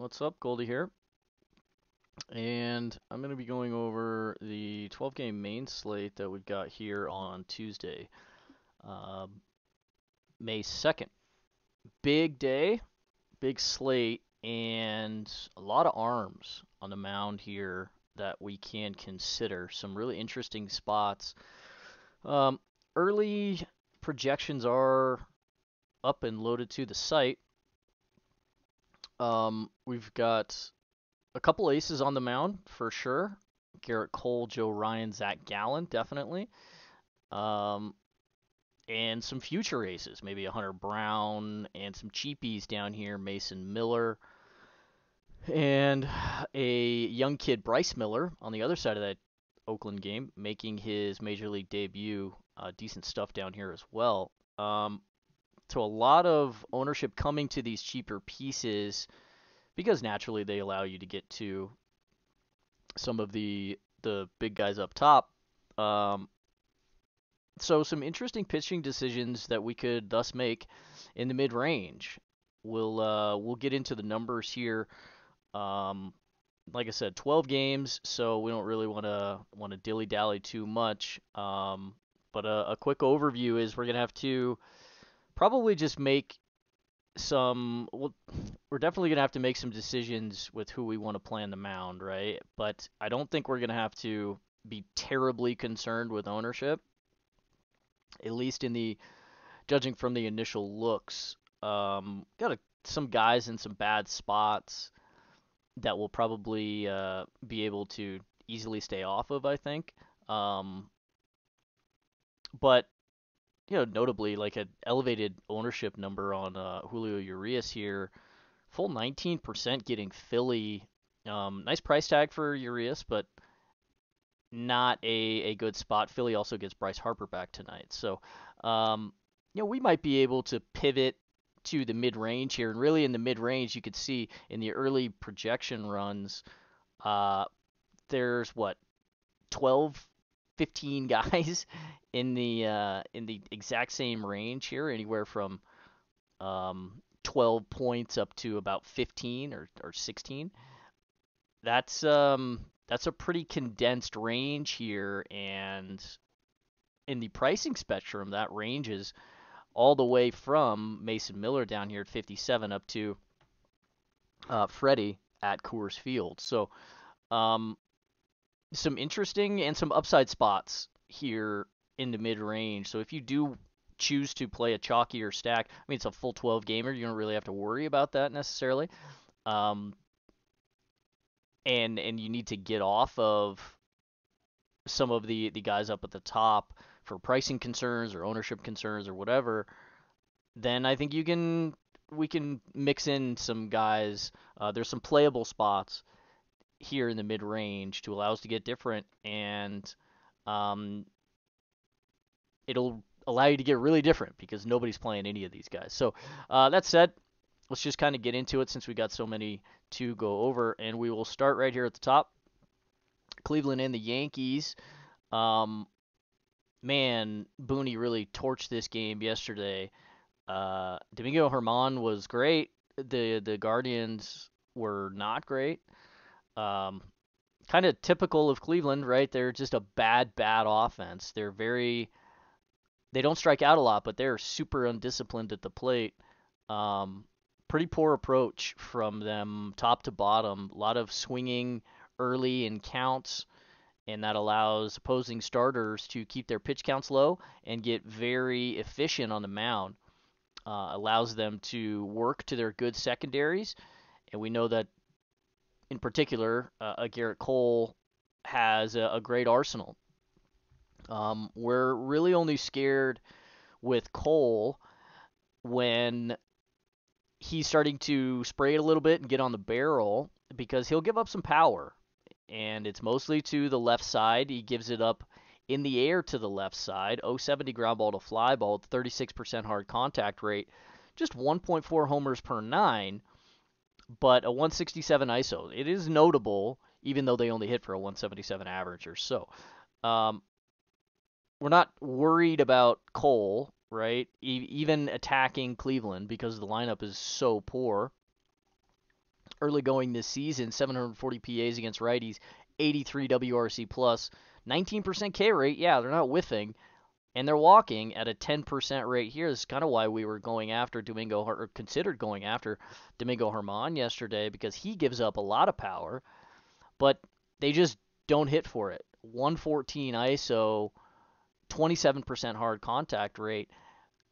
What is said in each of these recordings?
What's up, Goldie here, and I'm going to be going over the 12-game main slate that we've got here on Tuesday, May 2nd. Big day, big slate, and a lot of arms on the mound here that we can consider. Some really interesting spots. Early projections are up and loaded to the site. We've got a couple aces on the mound for sure. Garrett Cole, Joe Ryan, Zac Gallen, definitely. And some future aces, maybe a Hunter Brown, and some cheapies down here, Mason Miller, and a young kid, Bryce Miller, on the other side of that Oakland game, making his major league debut. Decent stuff down here as well. So a lot of ownership coming to these cheaper pieces because naturally they allow you to get to some of the big guys up top. So some interesting pitching decisions that we could thus make in the mid-range. We'll get into the numbers here. Like I said, 12 games, so we don't really want to dilly-dally too much. But a quick overview is we're gonna have to probably just make some. We're definitely gonna have to make some decisions with who we want to play on the mound, right? But I don't think we're gonna have to be terribly concerned with ownership. At least in the, judging from the initial looks, got some guys in some bad spots that we'll probably be able to easily stay off of, I think. But, you know, notably, like an elevated ownership number on Julio Urias here, full 19% getting Philly. Nice price tag for Urias, but not a good spot. Philly also gets Bryce Harper back tonight. So, you know, we might be able to pivot to the mid-range here. And really in the mid-range, you could see in the early projection runs, there's, 12, 15 guys in the exact same range here, anywhere from 12 points up to about 15 or 16. That's a pretty condensed range here, and in the pricing spectrum, that ranges all the way from Mason Miller down here at 57 up to Freddie at Coors Field. So some interesting and some upside spots here in the mid-range. So if you do choose to play a chalkier stack, I mean, it's a full 12-gamer. You don't really have to worry about that necessarily. And you need to get off of some of the guys up at the top for pricing concerns or ownership concerns or whatever, then I think we can mix in some guys. There's some playable spots here in the mid-range to allow us to get different, and it'll allow you to get really different because nobody's playing any of these guys. So that said, let's just kind of get into it since we got so many to go over, and we will start right here at the top. Cleveland and the Yankees. Man, Booney really torched this game yesterday. Domingo Germán was great. The Guardians were not great. Kind of typical of Cleveland, right? They're just a bad offense. They don't strike out a lot, but they're super undisciplined at the plate. Pretty poor approach from them top to bottom. A lot of swinging early in counts, and that allows opposing starters to keep their pitch counts low and get very efficient on the mound. Allows them to work to their good secondaries, and we know that in particular, Garrett Cole has a great arsenal. We're really only scared with Cole when he's starting to spray it a little bit and get on the barrel because he'll give up some power, and it's mostly to the left side. He gives it up in the air to the left side. 0.70 ground ball to fly ball, 36% hard contact rate, just 1.4 homers per nine, but a 167 ISO. It is notable, even though they only hit for a 177 average or so. We're not worried about Cole, right? Even attacking Cleveland because the lineup is so poor. early going this season, 740 PAs against righties, 83 WRC plus, 19% K rate. Yeah, they're not whiffing, and they're walking at a 10% rate here. This is kind of why we were going after Domingo, or considered going after Domingo Germán yesterday, because he gives up a lot of power, but they just don't hit for it. 114 ISO, 27% hard contact rate,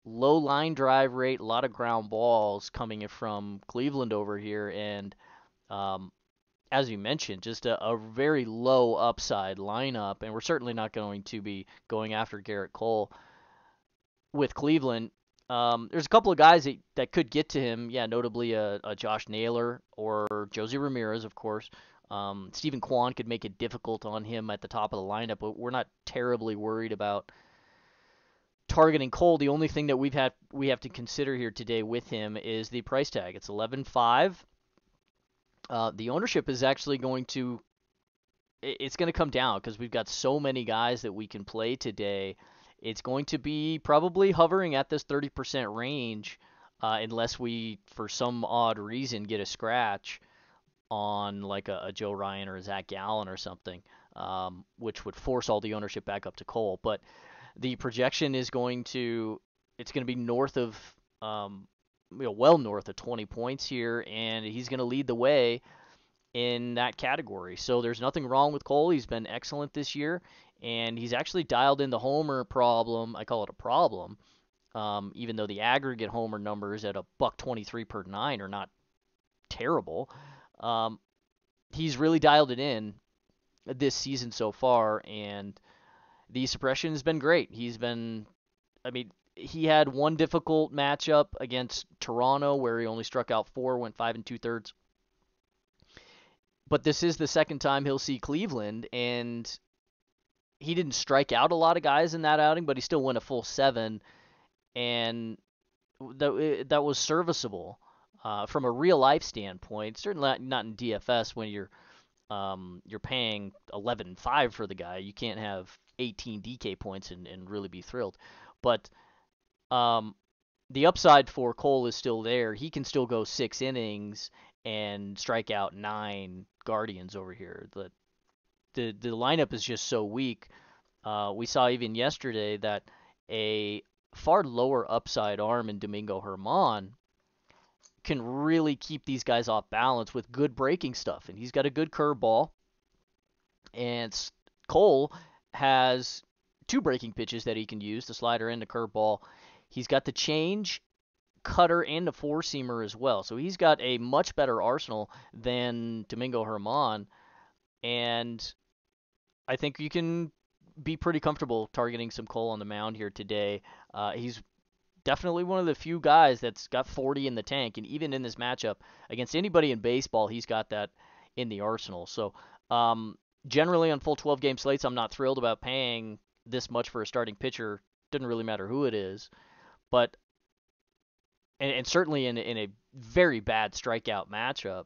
low line drive rate, a lot of ground balls coming from Cleveland over here, and as you mentioned, just a very low upside lineup, and we're certainly not going to be going after Garrett Cole with Cleveland. There's a couple of guys that could get to him, notably a Josh Naylor or Jose Ramirez, of course. Stephen Kwan could make it difficult on him at the top of the lineup, but we're not terribly worried about targeting Cole. The only thing that we have to consider here today with him is the price tag. It's $11.5. The ownership is actually going to come down because we've got so many guys that we can play today. It's going to be probably hovering at this 30% range unless we, for some odd reason, get a scratch on like a Joe Ryan or a Zac Gallen or something, which would force all the ownership back up to Cole. But the projection is going to be north of well north of 20 points here, and he's going to lead the way in that category. So there's nothing wrong with Cole. He's been excellent this year, and he's actually dialed in the homer problem. I call it a problem, even though the aggregate homer numbers at $1.23 per nine are not terrible. He's really dialed it in this season so far, and the suppression has been great. He had one difficult matchup against Toronto where he only struck out 4, went 5 2/3. But this is the second time he'll see Cleveland, and he didn't strike out a lot of guys in that outing, but he still went a full 7, and that was serviceable from a real life standpoint. Certainly not in DFS when you're paying $11.5 for the guy. You can't have 18 DK points and really be thrilled, but. The upside for Cole is still there. He can still go 6 innings and strike out 9 Guardians over here. The lineup is just so weak. We saw even yesterday that a far lower upside arm in Domingo Germán can really keep these guys off balance with good breaking stuff. And he's got a good curveball. And Cole has 2 breaking pitches that he can use, the slider and the curveball. He's got the change, cutter, and the four-seamer as well. So he's got a much better arsenal than Domingo Germán, and I think you can be pretty comfortable targeting some Cole on the mound here today. He's definitely one of the few guys that's got 40 in the tank, and even in this matchup, against anybody in baseball, he's got that in the arsenal. So generally on full 12-game slates, I'm not thrilled about paying this much for a starting pitcher. Doesn't really matter who it is, but and certainly in a very bad strikeout matchup.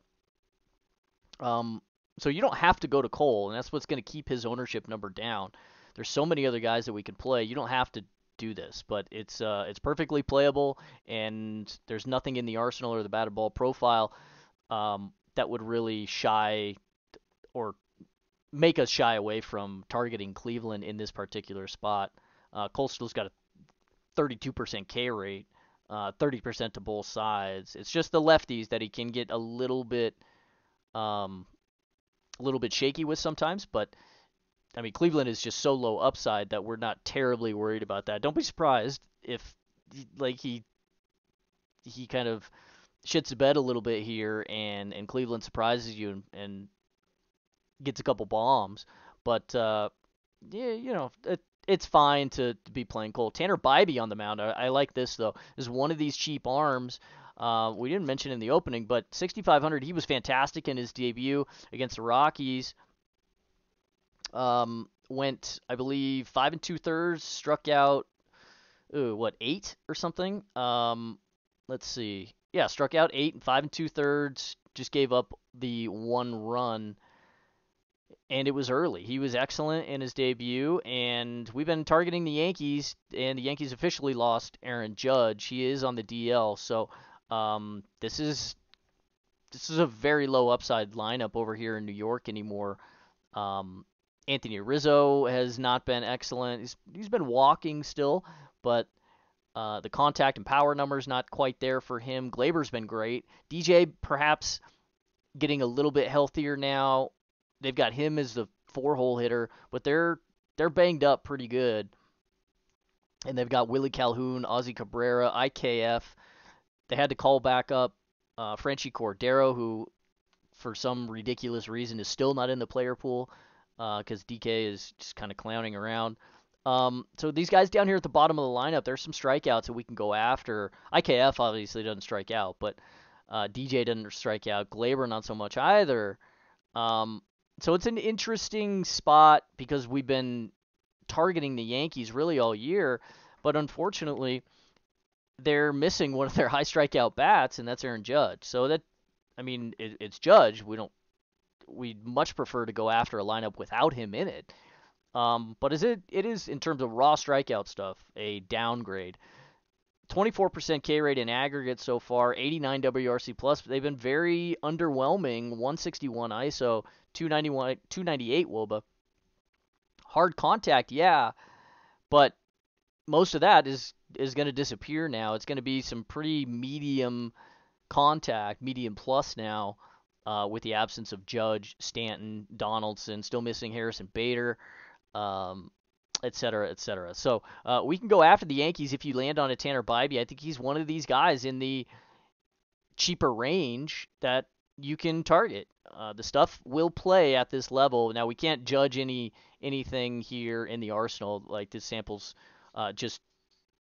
So you don't have to go to Cole, and that's what's going to keep his ownership number down. There's so many other guys that we can play. You don't have to do this, but it's perfectly playable, and there's nothing in the arsenal or the batted ball profile that would really shy or make us shy away from targeting Cleveland in this particular spot. Cole still's got a 32% K rate, 30% to both sides. It's just the lefties that he can get a little bit shaky with sometimes. But I mean, Cleveland is just so low upside that we're not terribly worried about that. Don't be surprised if he kind of shits the bed a little bit here, and Cleveland surprises you and gets a couple bombs, but it's fine to be playing Cole. Tanner Bibee on the mound. I like this, though. This is one of these cheap arms. We didn't mention in the opening, but 6,500, he was fantastic in his debut against the Rockies. Went, I believe, 5 2/3, struck out, 8 or something? Let's see. Yeah, struck out 8 and 5 2/3, just gave up the 1 run. And it was early. He was excellent in his debut, and we've been targeting the Yankees, and the Yankees officially lost Aaron Judge. He is on the DL, so this is this is a very low upside lineup over here in New York anymore. Anthony Rizzo has not been excellent. He's been walking still, but the contact and power number is not quite there for him. Glaber's been great. DJ perhaps getting a little bit healthier now. They've got him as the four-hole hitter, but they're banged up pretty good. And they've got Willie Calhoun, Ozzie Cabrera, IKF. They had to call back up Franchi Cordero, who for some ridiculous reason is still not in the player pool because DK is just kind of clowning around. So these guys down here at the bottom of the lineup, there's some strikeouts that we can go after. IKF obviously doesn't strike out, but DJ doesn't strike out. Glaber not so much either. So it's an interesting spot because we've been targeting the Yankees really all year, but unfortunately they're missing one of their high strikeout bats, and that's Aaron Judge. So that, I mean, it's Judge. We'd much prefer to go after a lineup without him in it. But it is in terms of raw strikeout stuff a downgrade. 24% K rate in aggregate so far, 89 WRC plus. They've been very underwhelming. 161 ISO, 291, 298 WOBA. Hard contact, yeah, but most of that is going to disappear now. It's going to be some pretty medium contact, medium plus now, with the absence of Judge, Stanton, Donaldson, still missing Harrison Bader, et cetera, et cetera. So we can go after the Yankees if you land on a Tanner Bibee. I think he's one of these guys in the cheaper range that you can target. The stuff will play at this level. Now, we can't judge anything here in the arsenal. Like, this sample's just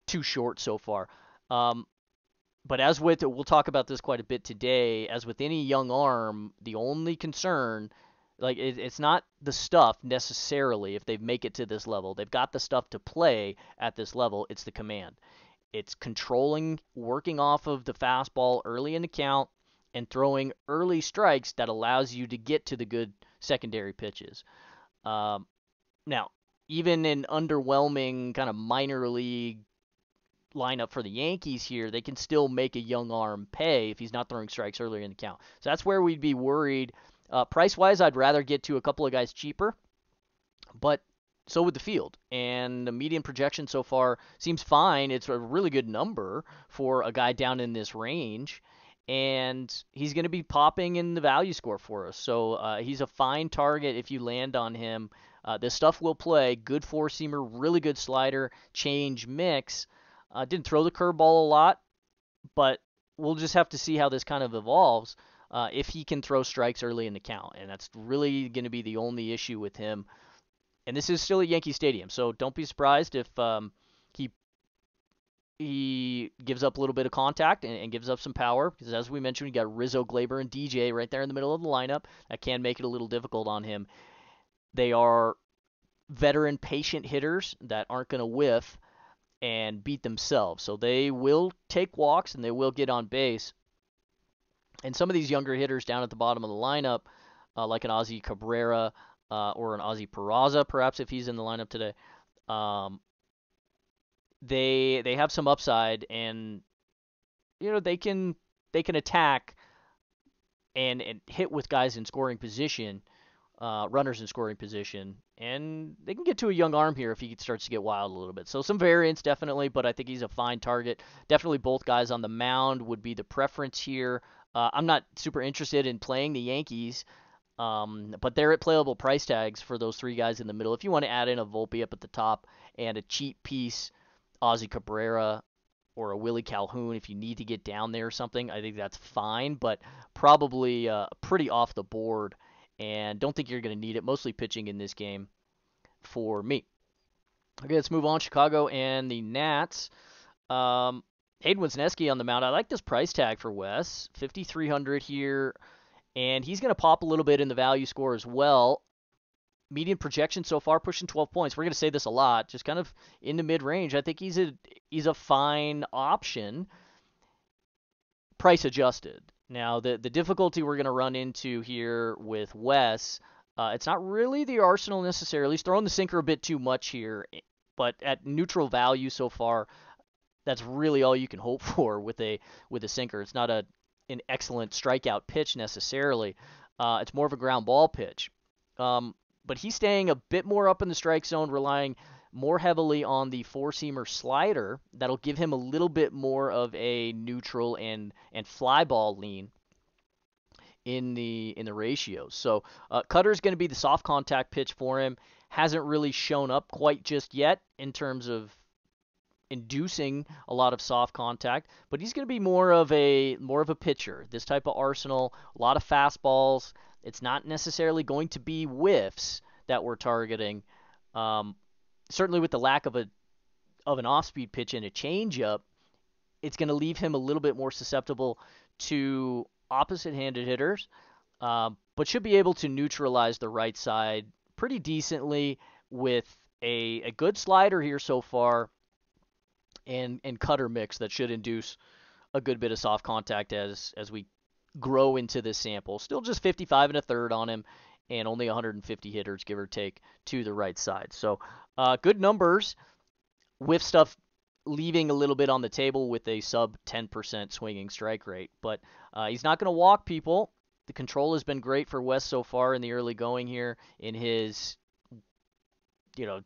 too short so far. But as with, we'll talk about this quite a bit today, as with any young arm, the only concern, like, it's not the stuff necessarily if they make it to this level. They've got the stuff to play at this level. It's the command. It's controlling, working off of the fastball early in the count, and throwing early strikes that allows you to get to the good secondary pitches. Now, even an underwhelming kind of minor league lineup for the Yankees here, they can still make a young arm pay if he's not throwing strikes earlier in the count. So that's where we'd be worried. Price-wise, I'd rather get to a couple of guys cheaper, but so would the field. And the median projection so far seems fine. It's a really good number for a guy down in this range. And he's going to be popping in the value score for us. So he's a fine target if you land on him. This stuff will play. Good four-seamer, really good slider, change mix. Didn't throw the curveball a lot, but we'll just have to see how this kind of evolves if he can throw strikes early in the count. And that's really going to be the only issue with him. And this is still at Yankee Stadium, so don't be surprised if he gives up a little bit of contact and gives up some power, because as we mentioned, you got Rizzo, Glaber, and DJ right there in the middle of the lineup. That can make it a little difficult on him. They are veteran, patient hitters that aren't going to whiff and beat themselves. So they will take walks and they will get on base. And some of these younger hitters down at the bottom of the lineup, like an Ozzie Cabrera or an Ozzie Peraza, perhaps if he's in the lineup today, They have some upside, and you know they can attack and hit with guys in scoring position, runners in scoring position, and they can get to a young arm here if he starts to get wild a little bit. So some variance definitely, but I think he's a fine target. Definitely both guys on the mound would be the preference here. I'm not super interested in playing the Yankees, but they're at playable price tags for those three guys in the middle. If you want to add in a Volpe up at the top and a cheap piece, Ozzie Cabrera or a Willie Calhoun, if you need to get down there or something, I think that's fine, but probably pretty off the board, and don't think you're going to need it, mostly pitching in this game for me. Okay, let's move on. Chicago and the Nats. Hayden Wisniewski on the mound. I like this price tag for Wes, 5,300 here, and he's going to pop a little bit in the value score as well. Median projection so far pushing 12 points. We're going to say this a lot, just kind of in the mid-range. I think he's a fine option, price adjusted. Now, the difficulty we're going to run into here with Wes, it's not really the arsenal necessarily. He's throwing the sinker a bit too much here, but at neutral value so far, that's really all you can hope for with a sinker. It's not a an excellent strikeout pitch necessarily. It's more of a ground ball pitch. But he's staying a bit more up in the strike zone, relying more heavily on the four-seamer slider. That'll give him a little bit more of a neutral and fly ball lean in the ratio. So cutter's going to be the soft contact pitch for him. Hasn't really shown up quite just yet in terms of inducing a lot of soft contact, but he's going to be more of a pitcher. This type of arsenal, a lot of fastballs. It's not necessarily going to be whiffs that we're targeting. Certainly with the lack of an off-speed pitch and a changeup, it's going to leave him a little bit more susceptible to opposite-handed hitters, but should be able to neutralize the right side pretty decently with a good slider here so far and cutter mix that should induce a good bit of soft contact as we grow into this sample. Still just 55 1/3 on him and only 150 hitters, give or take, to the right side. So good numbers with stuff leaving a little bit on the table with a sub 10% swinging strike rate. But he's not going to walk people. The control has been great for Wes so far in the early going here in his 10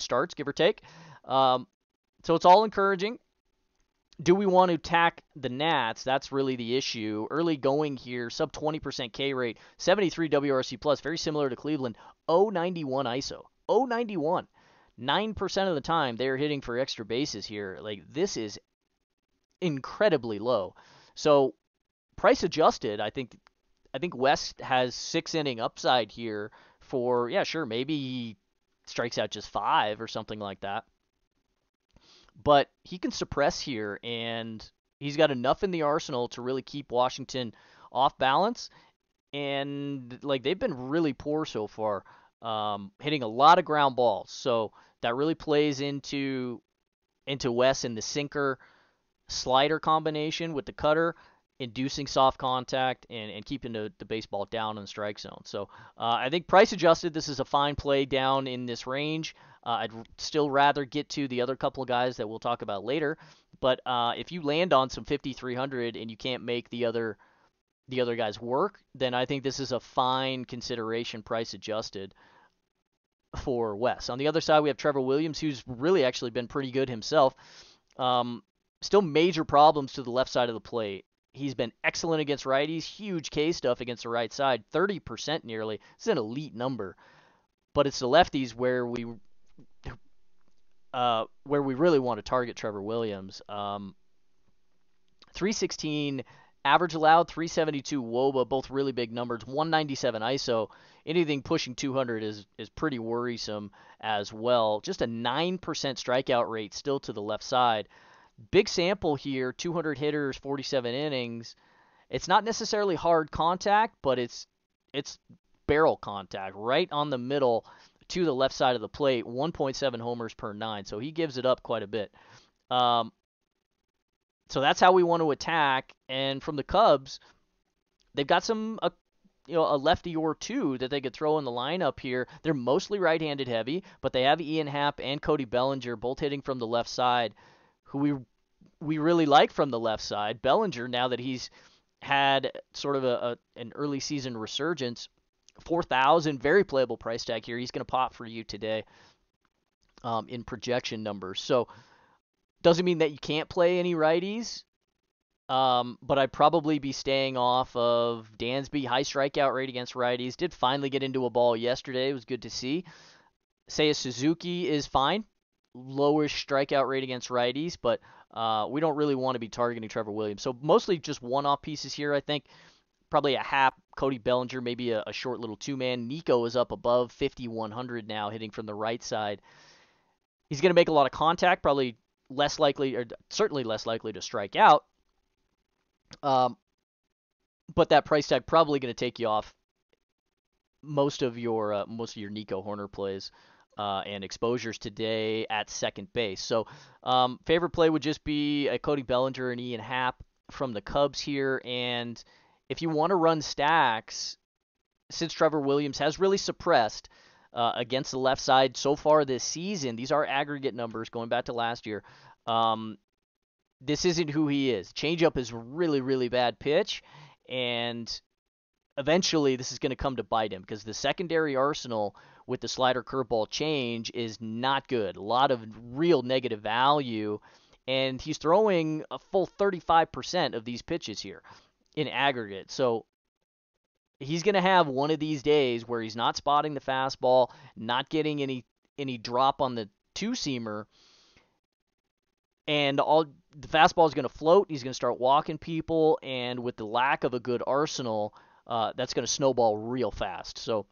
starts, give or take. So it's all encouraging. Do we want to attack the Nats? That's really the issue. Early going here, sub 20% K rate, 73 WRC plus, very similar to Cleveland. 091 ISO. 091. 9% of the time they're hitting for extra bases here. Like, this is incredibly low. So price adjusted, I think West has 6-inning upside here for, yeah, sure, maybe he strikes out just 5 or something like that. But he can suppress here, and he's got enough in the arsenal to really keep Washington off balance. And, like, they've been really poor so far, hitting a lot of ground balls. So that really plays into Wes in the sinker-slider combination with the cutter, inducing soft contact and keeping the baseball down in the strike zone. So I think price adjusted, this is a fine play down in this range. I'd still rather get to the other couple of guys that we'll talk about later. But if you land on some 5,300 and you can't make the other guys work, then I think this is a fine consideration price adjusted for Wes. On the other side, we have Trevor Williams, who's really actually been pretty good himself. Still major problems to the left side of the plate. He's been excellent against righties, huge K stuff against the right side, 30% nearly. It's an elite number. But it's the lefties where we really want to target Trevor Williams. 316 average allowed, 372 WOBA, both really big numbers, 197 ISO. Anything pushing 200 is pretty worrisome as well. Just a 9% strikeout rate still to the left side. Big sample here, 200 hitters, 47 innings. It's not necessarily hard contact, but it's barrel contact right on the middle to the left side of the plate, 1.7 homers per 9, so he gives it up quite a bit. So that's how we want to attack. And from the Cubs, they've got a lefty or two that they could throw in the lineup here. They're mostly right-handed heavy, but they have Ian Happ and Cody Bellinger both hitting from the left side, who we really like from the left side. Bellinger, now that he's had sort of an early season resurgence, 4,000, very playable price tag here. He's going to pop for you today in projection numbers. So doesn't mean that you can't play any righties, but I'd probably be staying off of Dansby. High strikeout rate against righties. Did finally get into a ball yesterday. It was good to see. Seiya Suzuki is fine. Lowish strikeout rate against righties, but we don't really want to be targeting Trevor Williams. So mostly just one-off pieces here, I think. Probably a Happ, Cody Bellinger, maybe a short little two-man. Nico is up above 5,100 now, hitting from the right side. He's going to make a lot of contact, probably less likely, or certainly less likely to strike out. But that price tag probably going to take you off most of your Nico Horner plays. And exposures today at second base. So favorite play would just be Cody Bellinger and Ian Happ from the Cubs here. And if you want to run stacks, since Trevor Williams has really suppressed against the left side so far this season, these are aggregate numbers going back to last year. this isn't who he is. Changeup is really, really bad pitch, and eventually this is going to come to bite him because the secondary arsenal with the slider curveball change is not good. A lot of real negative value, and he's throwing a full 35% of these pitches here in aggregate. So he's going to have one of these days where he's not spotting the fastball, not getting any drop on the two-seamer, and all the fastball is going to float. He's going to start walking people, and with the lack of a good arsenal, that's going to snowball real fast. So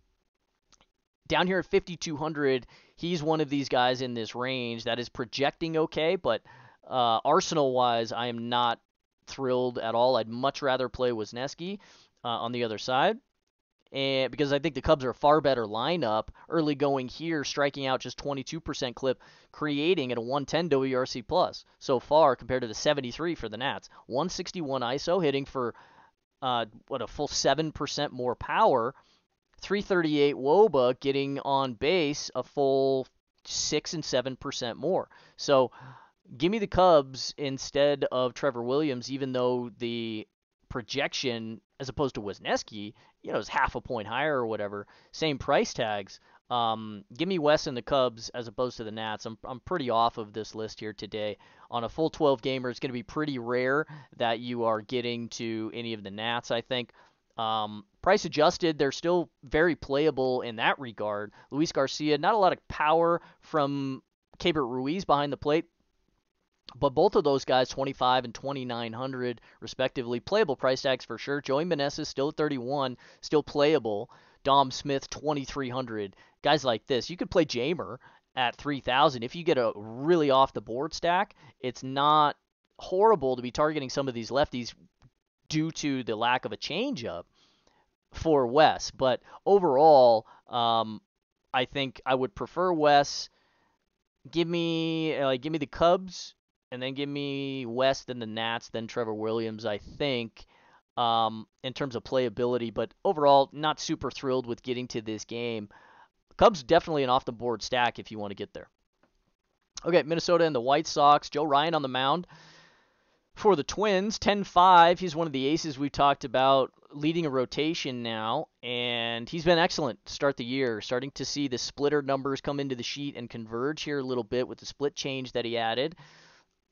down here at 5,200, he's one of these guys in this range that is projecting okay, but arsenal-wise, I am not thrilled at all. I'd much rather play Wisniewski on the other side, and because I think the Cubs are a far better lineup early going here, striking out just 22% clip, creating at a 110 WRC plus so far compared to the 73 for the Nats. 161 ISO, hitting for a full 7% more power, 338 WOBA, getting on base a full 6 and 7% more. So give me the Cubs instead of Trevor Williams, even though the projection as opposed to Wisniewski, is half a point higher or whatever, same price tags. Give me Wes and the Cubs as opposed to the Nats. I'm pretty off of this list here today. On a full 12-gamer, it's going to be pretty rare that you are getting to any of the Nats, I think. Price adjusted, they're still very playable in that regard. Luis Garcia, not a lot of power from Keibert Ruiz behind the plate, but both of those guys, 25 and 2,900 respectively, playable price tags for sure. Joey Meneses still at 31, still playable. Dom Smith, 2,300. Guys like this, you could play Jamer at 3,000. If you get a really off the board stack, it's not horrible to be targeting some of these lefties due to the lack of a changeup for Wes. But overall, I think I would prefer Wes. Give me the Cubs, and then give me West, then the Nats, then Trevor Williams, I think, in terms of playability. But overall, not super thrilled with getting to this game. Cubs definitely an off-the-board stack if you want to get there. Okay, Minnesota and the White Sox. Joe Ryan on the mound for the Twins, 10-5. He's one of the aces we've talked about, leading a rotation now, and he's been excellent to start the year. Starting to see the splitter numbers come into the sheet and converge here a little bit with the split change that he added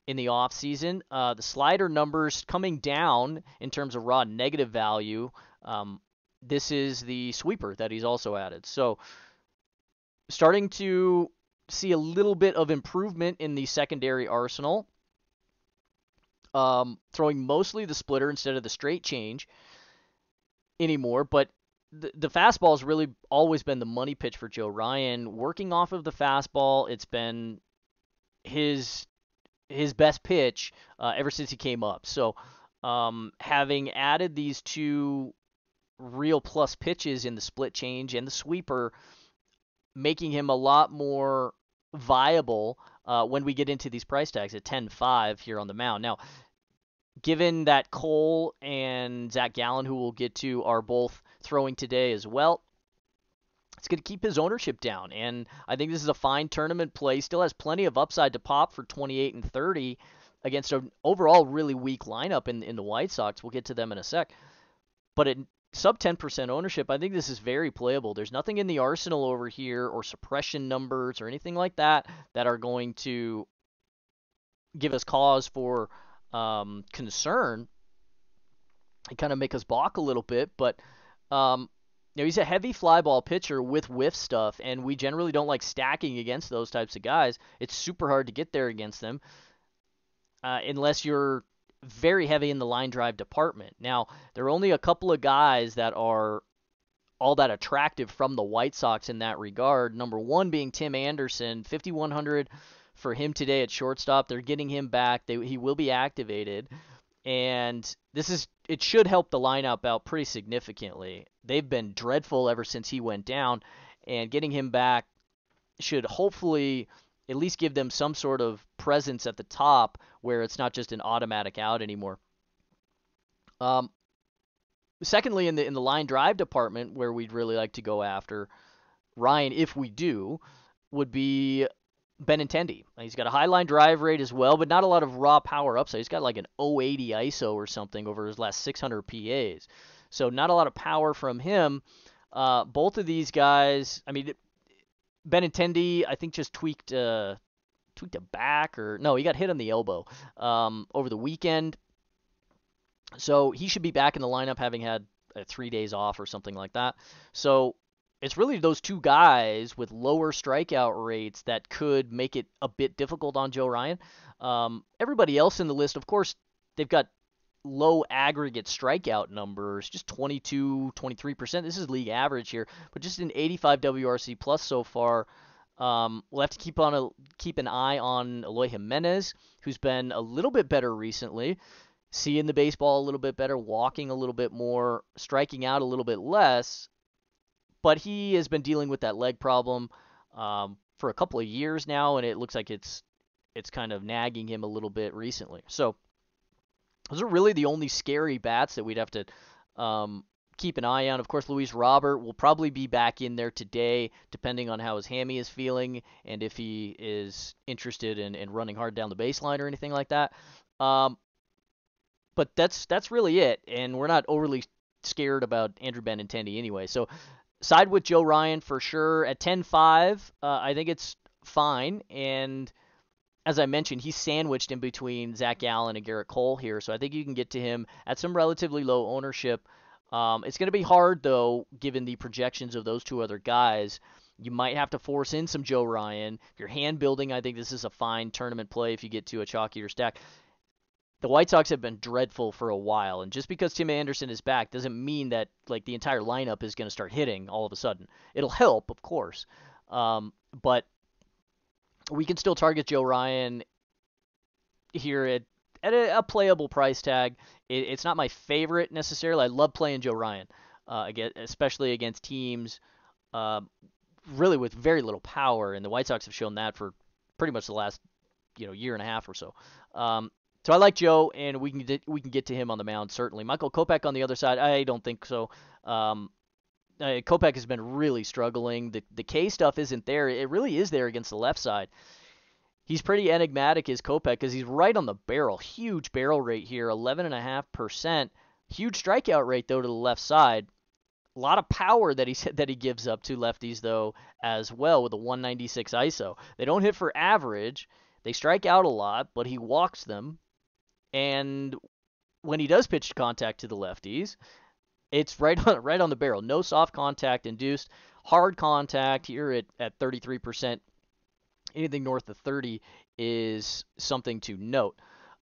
in the offseason. The slider numbers coming down in terms of raw negative value. This is the sweeper that he's also added. So starting to see a little bit of improvement in the secondary arsenal. Throwing mostly the splitter instead of the straight change anymore, but the fastball has really always been the money pitch for Joe Ryan. Working off of the fastball, it's been his best pitch ever since he came up. So having added these two real plus pitches in the split change and the sweeper, making him a lot more viable when we get into these price tags at 10-5 here on the mound. Now, given that Cole and Zac Gallen, who we'll get to, are both throwing today as well, it's going to keep his ownership down, and I think this is a fine tournament play. Still has plenty of upside to pop for 28 and 30 against an overall really weak lineup in the White Sox. We'll get to them in a sec. But at sub 10% ownership, I think this is very playable. There's nothing in the arsenal over here or suppression numbers or anything like that that are going to give us cause for concern and kind of make us balk a little bit, but he's a heavy fly ball pitcher with whiff stuff, and we generally don't like stacking against those types of guys. It's super hard to get there against them unless you're very heavy in the line drive department. Now, there are only a couple of guys that are all that attractive from the White Sox in that regard. Number one being Tim Anderson, 5,100 for him today at shortstop. They're getting him back. He will be activated, and it should help the lineup out pretty significantly. They've been dreadful ever since he went down, and getting him back should hopefully at least give them some sort of presence at the top where it's not just an automatic out anymore. Secondly, in the line drive department, where we'd really like to go after Ryan if we do, would be Benintendi. He's got a high line drive rate as well, but not a lot of raw power upside. He's got like an 080 ISO or something over his last 600 PAs. So not a lot of power from him. Both of these guys, I mean, Benintendi, I think just tweaked a back or no, he got hit on the elbow over the weekend. So he should be back in the lineup having had 3 days off or something like that. So it's really those two guys with lower strikeout rates that could make it a bit difficult on Joe Ryan. Everybody else in the list, of course, they've got low aggregate strikeout numbers, just 22, 23%. This is league average here, but just an 85 WRC plus so far. We'll have to keep an eye on Eloy Jimenez, who's been a little bit better recently, seeing the baseball a little bit better, walking a little bit more, striking out a little bit less. But he has been dealing with that leg problem for a couple of years now, and it looks like it's kind of nagging him a little bit recently. So those are really the only scary bats that we'd have to keep an eye on. Of course, Luis Robert will probably be back in there today, depending on how his hammy is feeling and if he is interested in running hard down the baseline or anything like that. But that's really it, and we're not overly scared about Andrew Benintendi anyway. So side with Joe Ryan for sure. At 10-5, I think it's fine. And as I mentioned, he's sandwiched in between Zac Gallen and Garrett Cole here. So I think you can get to him at some relatively low ownership. It's going to be hard, though, given the projections of those two other guys. You might have to force in some Joe Ryan. If you're hand building, I think this is a fine tournament play if you get to a chalkier stack. The White Sox have been dreadful for a while, and just because Tim Anderson is back doesn't mean that like the entire lineup is going to start hitting all of a sudden. It'll help, of course, but we can still target Joe Ryan here at a playable price tag. It's not my favorite necessarily. I love playing Joe Ryan, especially against teams really with very little power, and the White Sox have shown that for pretty much the last year and a half or so. So I like Joe, and we can get to him on the mound, certainly. Michael Kopech on the other side, I don't think so. Kopech has been really struggling. The K stuff isn't there. It really is there against the left side. He's pretty enigmatic, is Kopech, because he's right on the barrel. Huge barrel rate here, 11.5%. Huge strikeout rate, though, to the left side. A lot of power that he gives up to lefties, though, as well, with a 196 ISO. They don't hit for average. They strike out a lot, but he walks them. And when he does pitch contact to the lefties, it's right on the barrel. No soft contact induced. Hard contact here at 33%. Anything north of 30 is something to note.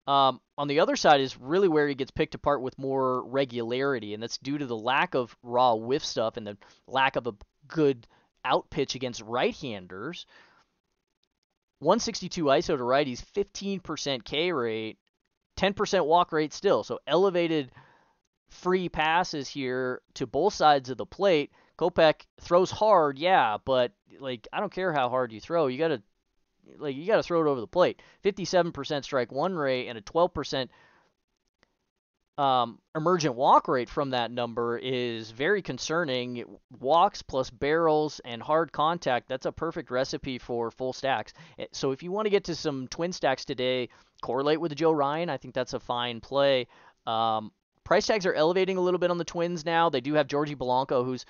On the other side is really where he gets picked apart with more regularity, and that's due to the lack of raw whiff stuff and the lack of a good out pitch against right-handers. 162 ISO to righties, 15% K rate. 10% walk rate still, so elevated free passes here to both sides of the plate. Kopech throws hard, yeah, but like I don't care how hard you throw, you gotta throw it over the plate. 57% strike one rate and a 12% emergent walk rate from that number is very concerning. Walks plus barrels and hard contact, that's a perfect recipe for full stacks. So if you want to get to some twin stacks today, correlate with Joe Ryan. I think that's a fine play. Price tags are elevating a little bit on the Twins now. They do have Georgie Blanco, who's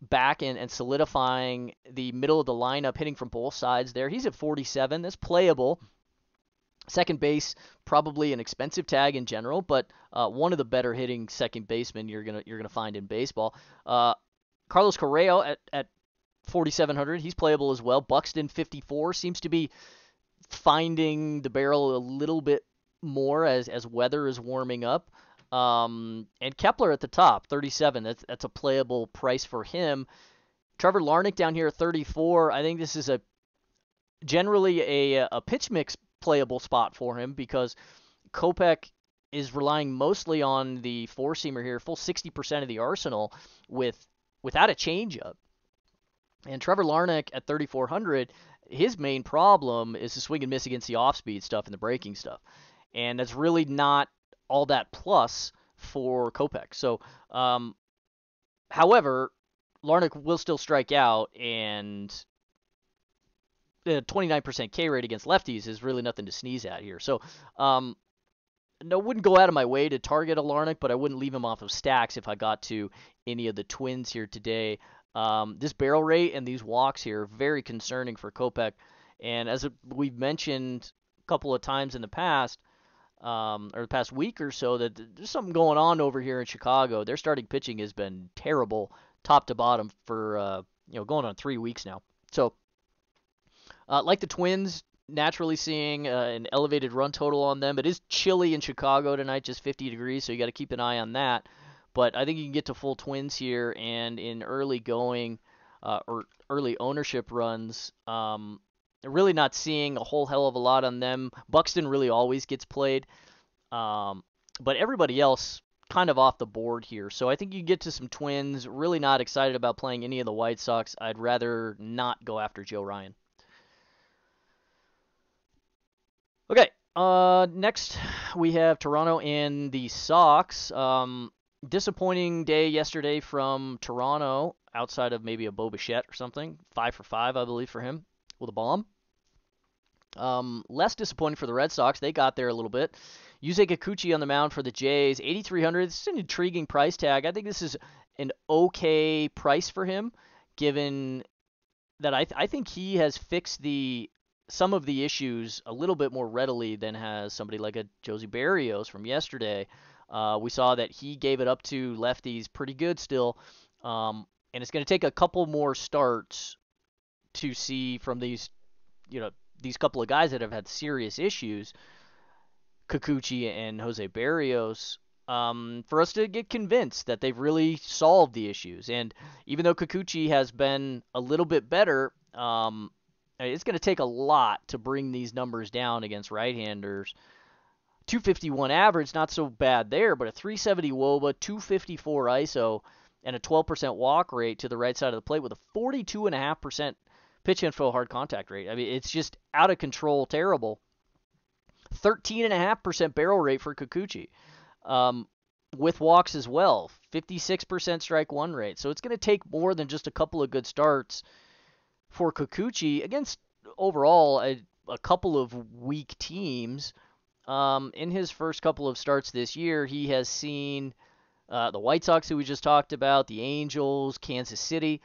back and solidifying the middle of the lineup, hitting from both sides there. He's at 47. That's playable. Second base, probably an expensive tag in general, but one of the better hitting second basemen you're gonna find in baseball. Carlos Correa at 4,700, he's playable as well. Buxton 54 seems to be finding the barrel a little bit more as weather is warming up. And Kepler at the top, 37. That's a playable price for him. Trevor Larnik down here at 34. I think this is generally a pitch mix playable spot for him because Kopech is relying mostly on the four-seamer here, full 60% of the arsenal without a changeup. And Trevor Larnik at 3,400, his main problem is the swing and miss against the off-speed stuff and the breaking stuff. And that's really not all that plus for Kopech. So, however, Larnik will still strike out, and 29% K rate against lefties is really nothing to sneeze at here. So, no, wouldn't go out of my way to target a Larnik, but I wouldn't leave him off of stacks if I got to any of the Twins here today. This barrel rate and these walks here are very concerning for Kopech. And as we've mentioned a couple of times in the past, or the past week or so, that there's something going on over here in Chicago. Their starting pitching has been terrible, top to bottom, for going on 3 weeks now. So, like the Twins, naturally seeing an elevated run total on them. It is chilly in Chicago tonight, just 50 degrees, so you got to keep an eye on that. But I think you can get to full Twins here, and in early going or early ownership runs, really not seeing a whole hell of a lot on them. Buxton really always gets played, but everybody else kind of off the board here. So I think you get to some Twins. Really not excited about playing any of the White Sox. I'd rather not go after Joe Ryan. Okay, next we have Toronto and the Sox. Disappointing day yesterday from Toronto, outside of maybe a Bo Bichette or something. 5 for 5, I believe, for him with a bomb. Less disappointing for the Red Sox. They got there a little bit. Yusei Kikuchi on the mound for the Jays, 8,300. This is an intriguing price tag. I think this is an okay price for him, given that I think he has fixed some of the issues a little bit more readily than has somebody like a José Berríos from yesterday. We saw that he gave it up to lefties pretty good still, and it's going to take a couple more starts to see from these couple of guys that have had serious issues, Kikuchi and José Berríos, for us to get convinced that they've really solved the issues. And even though Kikuchi has been a little bit better, it's going to take a lot to bring these numbers down against right-handers. 251 average, not so bad there, but a 370 WOBA, 254 ISO, and a 12% walk rate to the right side of the plate with a 42.5% pitch info hard contact rate. I mean, it's just out of control, terrible. 13.5% barrel rate for Kikuchi, with walks as well. 56% strike one rate. So it's going to take more than just a couple of good starts for Kikuchi against overall a couple of weak teams. In his first couple of starts this year, he has seen the White Sox, who we just talked about, the Angels, Kansas City.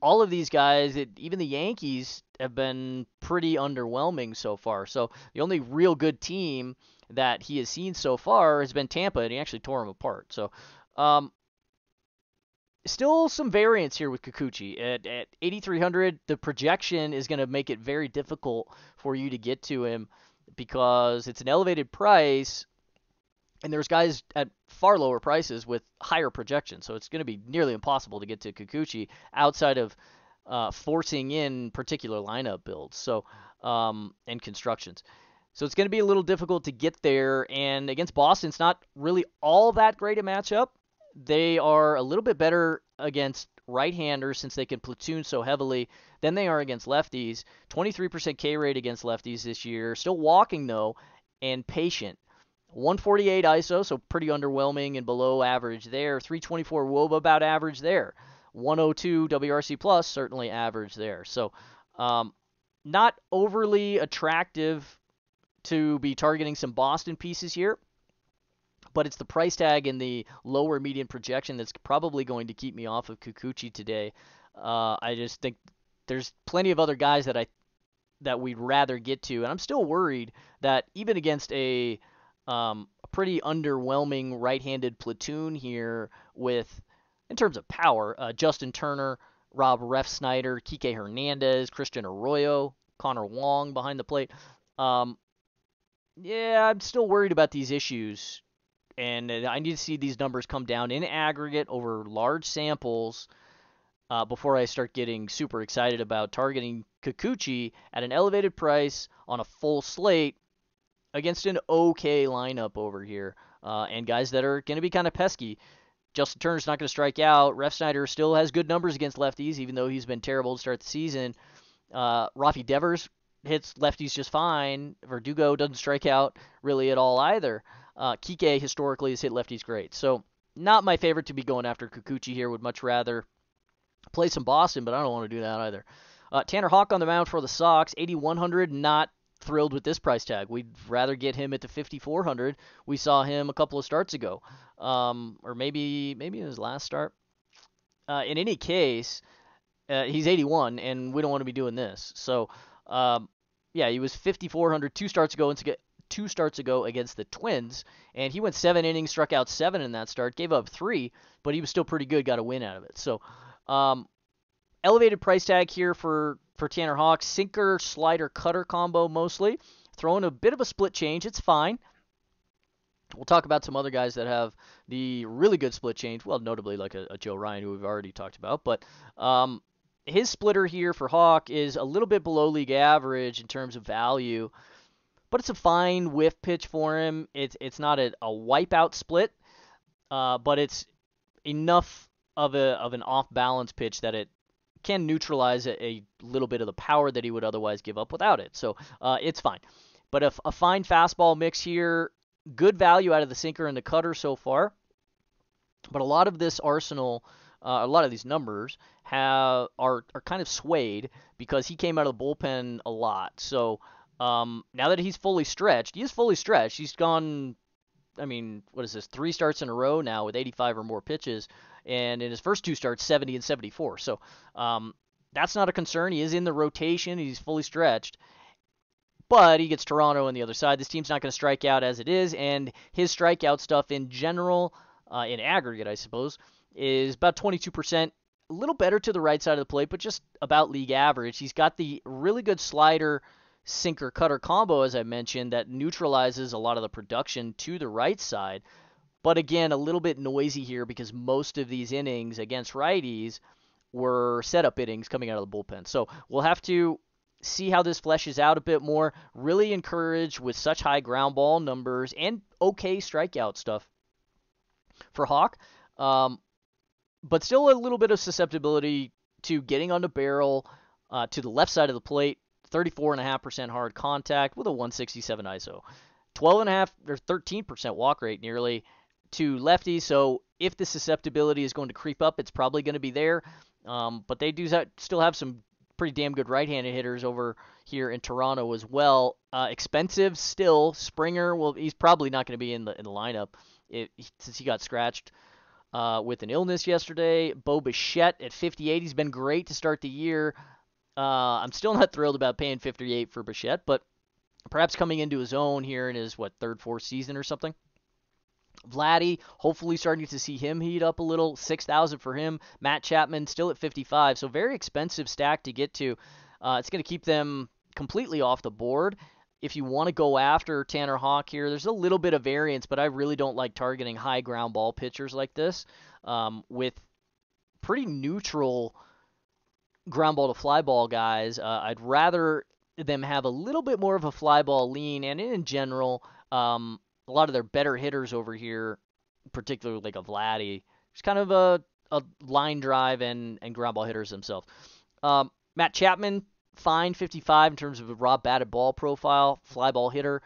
All of these guys, even the Yankees, have been pretty underwhelming so far. So the only real good team that he has seen so far has been Tampa, and he actually tore them apart. So, still some variance here with Kikuchi. At 8,300, the projection is going to make it very difficult for you to get to him because it's an elevated price, and there's guys at far lower prices with higher projections. So it's going to be nearly impossible to get to Kikuchi outside of forcing in particular lineup builds and constructions. So it's going to be a little difficult to get there. And against Boston, it's not really all that great a matchup. They are a little bit better against right-handers since they can platoon so heavily than they are against lefties. 23% K rate against lefties this year. Still walking, though, and patient. 148 ISO, so pretty underwhelming and below average there. 324 WOBA, about average there. 102 WRC+, plus certainly average there. So not overly attractive to be targeting some Boston pieces here. But it's the price tag and the lower median projection that's probably going to keep me off of Kikuchi today. I just think there's plenty of other guys that we'd rather get to, and I'm still worried that even against a pretty underwhelming right-handed platoon here with, in terms of power, Justin Turner, Rob Refsnyder, Kike Hernandez, Christian Arroyo, Connor Wong behind the plate. I'm still worried about these issues. And I need to see these numbers come down in aggregate over large samples before I start getting super excited about targeting Kikuchi at an elevated price on a full slate against an okay lineup over here. And guys that are going to be kind of pesky. Justin Turner's not going to strike out. Refsnyder still has good numbers against lefties, even though he's been terrible to start the season. Rafi Devers hits lefties just fine. Verdugo doesn't strike out really at all either. Kike historically has hit lefties great. So not my favorite to be going after Kikuchi here. Would much rather play some Boston, but I don't want to do that either. Tanner Houck on the mound for the Sox, 8,100, not thrilled with this price tag. We'd rather get him at the 5,400. We saw him a couple of starts ago, or maybe in his last start. In any case, he's 81, and we don't want to be doing this. So, yeah, he was 5,400 two starts ago against the Twins, and he went 7 innings, struck out 7 in that start, gave up 3, but he was still pretty good, got a win out of it. So, elevated price tag here for Tanner Houck. Sinker, slider, cutter combo mostly. Throwing a bit of a split change. It's fine. We'll talk about some other guys that have the really good split change. Well, notably like a Joe Ryan, who we've already talked about. But his splitter here for Houck is a little bit below league average in terms of value. But it's a fine whiff pitch for him. It's not a wipeout split, but it's enough of an off-balance pitch that it can neutralize a little bit of the power that he would otherwise give up without it. So it's fine. But a fine fastball mix here, good value out of the sinker and the cutter so far. But a lot of this arsenal, a lot of these numbers are kind of swayed because he came out of the bullpen a lot. So now that he's fully stretched, he is fully stretched. He's gone, I mean, what is this, 3 starts in a row now with 85 or more pitches. And in his first 2 starts, 70 and 74. So that's not a concern. He is in the rotation. He's fully stretched. But he gets Toronto on the other side. This team's not going to strike out as it is. And his strikeout stuff in general, in aggregate, I suppose, is about 22%. A little better to the right side of the plate, but just about league average. He's got the really good slider sinker cutter combo, as I mentioned, that neutralizes a lot of the production to the right side. But again, a little bit noisy here because most of these innings against righties were setup innings coming out of the bullpen. So we'll have to see how this fleshes out a bit more. Really encouraged with such high ground ball numbers and okay strikeout stuff for Houck. But still a little bit of susceptibility to getting on the barrel to the left side of the plate. 34.5% hard contact with a 167 ISO. 12.5 or 13% walk rate nearly to lefties. So if the susceptibility is going to creep up, it's probably going to be there. But they do still have some pretty damn good right-handed hitters over here in Toronto as well. Expensive still. Springer, well, he's probably not going to be in the lineup since he got scratched with an illness yesterday. Bo Bichette at 58. He's been great to start the year. I'm still not thrilled about paying 58 for Bichette, but perhaps coming into his own here in his, third, fourth season or something. Vladdy, hopefully starting to see him heat up a little. 6,000 for him. Matt Chapman still at 55, so very expensive stack to get to. It's going to keep them completely off the board. If you want to go after Tanner Houck here, there's a little bit of variance, but I really don't like targeting high ground ball pitchers like this with pretty neutral ground ball to fly ball guys. I'd rather them have a little bit more of a fly ball lean, and in general, a lot of their better hitters over here, particularly like a Vladdy, just kind of a line drive and ground ball hitters themselves. Matt Chapman, fine, 55 in terms of a raw batted ball profile, fly ball hitter.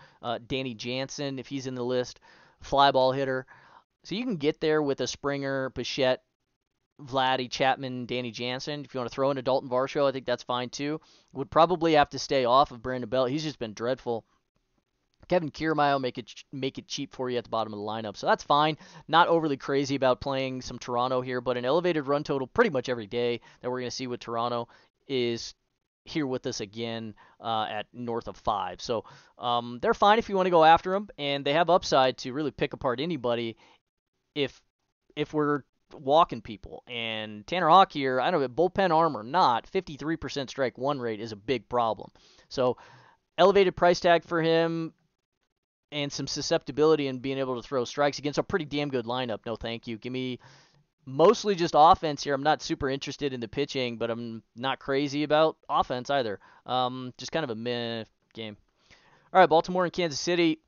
Danny Jansen, if he's in the list, fly ball hitter. So you can get there with a Springer, Bichette, Vladdy, Chapman, Danny Jansen. If you want to throw in a Dalton Varsho, I think that's fine too. Would probably have to stay off of Brandon Belt. He's just been dreadful. Kevin Kiermaier make it cheap for you at the bottom of the lineup, so that's fine. Not overly crazy about playing some Toronto here, but an elevated run total pretty much every day that we're going to see with Toronto is here with us again at north of 5. So they're fine if you want to go after them, and they have upside to really pick apart anybody if we're walking people. And Tanner Houck here, I don't know, bullpen arm or not, 53% strike one rate is a big problem. So elevated price tag for him and some susceptibility in being able to throw strikes against a pretty damn good lineup. No, thank you. Give me mostly just offense here. I'm not super interested in the pitching, but I'm not crazy about offense either. Just kind of a meh game. All right, Baltimore and Kansas City.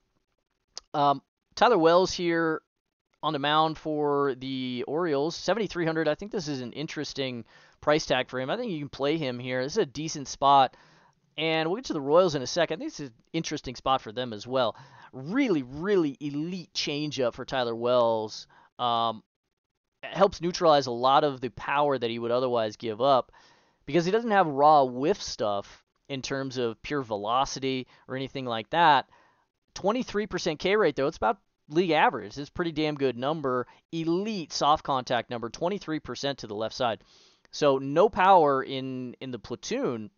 Tyler Wells here on the mound for the Orioles, 7,300. I think this is an interesting price tag for him. I think you can play him here. This is a decent spot. And we'll get to the Royals in a second. I think this is an interesting spot for them as well. Really, really elite changeup for Tyler Wells. It helps neutralize a lot of the power that he would otherwise give up. because he doesn't have raw whiff stuff in terms of pure velocity or anything like that. 23% K rate, though, it's about league average. It's a pretty damn good number. Elite soft contact number, 23% to the left side. So no power in the platoon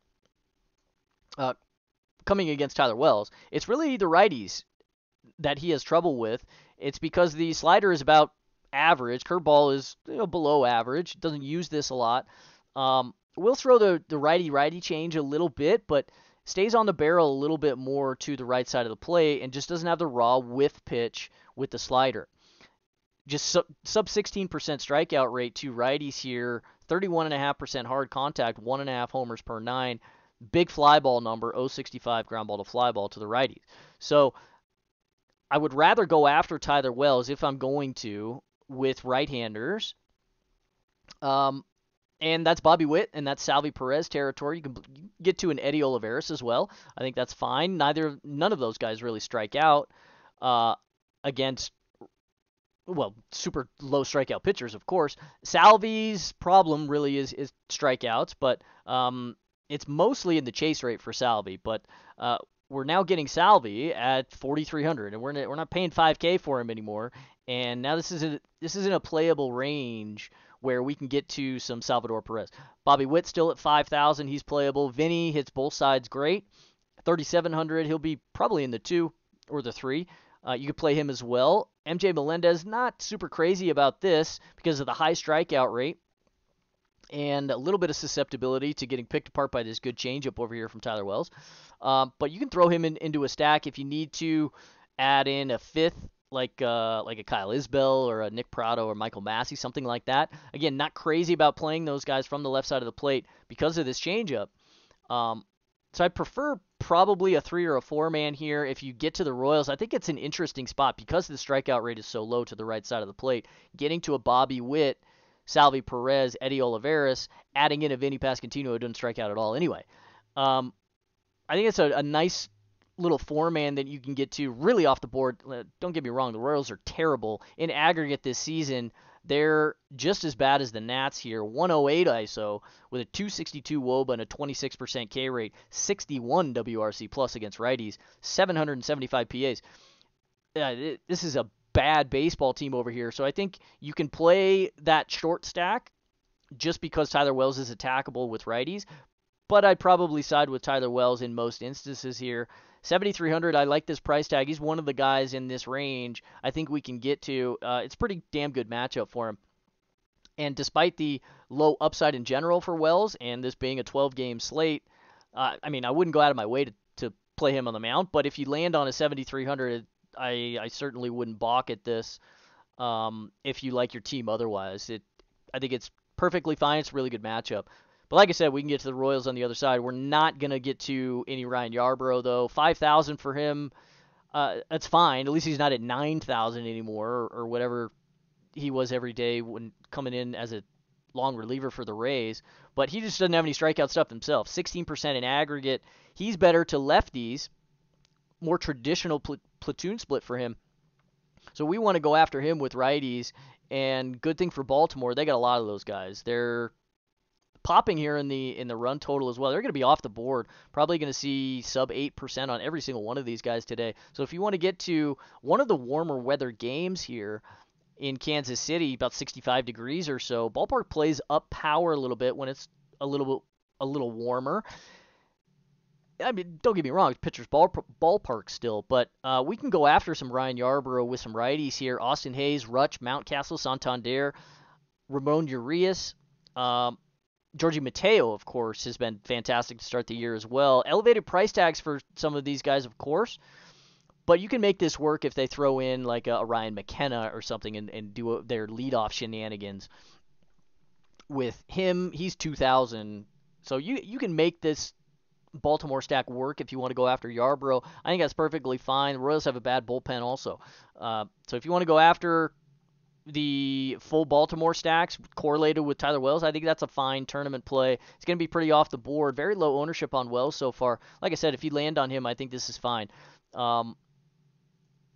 coming against Tyler Wells. It's really the righties that he has trouble with. It's because the slider is about average. Curveball is, you know, below average. Doesn't use this a lot. Will throw the righty-righty change a little bit, but stays on the barrel a little bit more to the right side of the plate and just doesn't have the raw whiff pitch with the slider. Just sub 16% strikeout rate to righties here, 31.5% hard contact, 1.5 homers per 9, big fly ball number, 0.65 ground ball to fly ball to the righties. So I would rather go after Tyler Wells if I'm going to with right-handers. And that's Bobby Witt, and that's Salvi Perez territory. You can get to an Eddie Olivares as well. I think that's fine. None of those guys really strike out against, well, super low strikeout pitchers, of course. Salvi's problem really is strikeouts, but it's mostly in the chase rate for Salvi. But we're now getting Salvi at 4,300, and we're not paying $5K for him anymore. And now this isn't a playable range where we can get to some Salvador Perez. Bobby Witt still at 5,000. He's playable. Vinny hits both sides great. 3,700. He'll be probably in the 2 or the 3. You could play him as well. MJ Melendez, not super crazy about this because of the high strikeout rate and a little bit of susceptibility to getting picked apart by this good changeup over here from Tyler Wells. But you can throw him into a stack if you need to add in a fifth, like a Kyle Isbell or a Nick Prado or Michael Massey, something like that. Again, not crazy about playing those guys from the left side of the plate because of this changeup. So I prefer probably a 3 or a 4 man here. If you get to the Royals, I think it's an interesting spot because the strikeout rate is so low to the right side of the plate. Getting to a Bobby Witt, Salvi Perez, Eddie Olivares, adding in a Vinny Pascantino who doesn't strike out at all anyway. I think it's a nice little 4-man that you can get to really off the board. Don't get me wrong, the Royals are terrible. In aggregate this season, they're just as bad as the Nats here. 108 ISO with a 262 WOBA and a 26% K rate, 61 WRC plus against righties, 775 PAs. This is a bad baseball team over here, so I think you can play that short stack just because Tyler Wells is attackable with righties, but I'd probably side with Tyler Wells in most instances here. 7,300, I like this price tag. He's one of the guys in this range I think we can get to. It's pretty damn good matchup for him. And despite the low upside in general for Wells and this being a 12-game slate, I wouldn't go out of my way to play him on the mound, but if you land on a 7,300, I certainly wouldn't balk at this if you like your team otherwise. I think it's perfectly fine. It's a really good matchup. But like I said, we can get to the Royals on the other side. We're not going to get to any Ryan Yarbrough, though. 5,000 for him, that's fine. At least he's not at 9,000 anymore or whatever he was every day when coming in as a long reliever for the Rays. But he just doesn't have any strikeout stuff himself. 16% in aggregate. He's better to lefties, more traditional platoon split for him. So we want to go after him with righties. And good thing for Baltimore, they got a lot of those guys. They're popping here in the run total as well. They're going to be off the board. Probably going to see sub 8% on every single one of these guys today. So if you want to get to one of the warmer weather games here in Kansas City, about 65 degrees or so, ballpark plays up power a little bit when it's a little warmer. I mean, don't get me wrong, pitcher's ballpark still, but we can go after some Ryan Yarbrough with some righties here. Austin Hayes, Rutsch, Mountcastle, Santander, Ramon Urias, Jorge Mateo, of course, has been fantastic to start the year as well. Elevated price tags for some of these guys, of course, but you can make this work if they throw in like a Ryan McKenna or something and do their leadoff shenanigans. With him, he's 2,000, so you can make this Baltimore stack work if you want to go after Yarbrough. I think that's perfectly fine. The Royals have a bad bullpen also, so if you want to go after the full Baltimore stacks correlated with Tyler Wells, I think that's a fine tournament play. It's going to be pretty off the board. Very low ownership on Wells so far. Like I said, if you land on him, I think this is fine.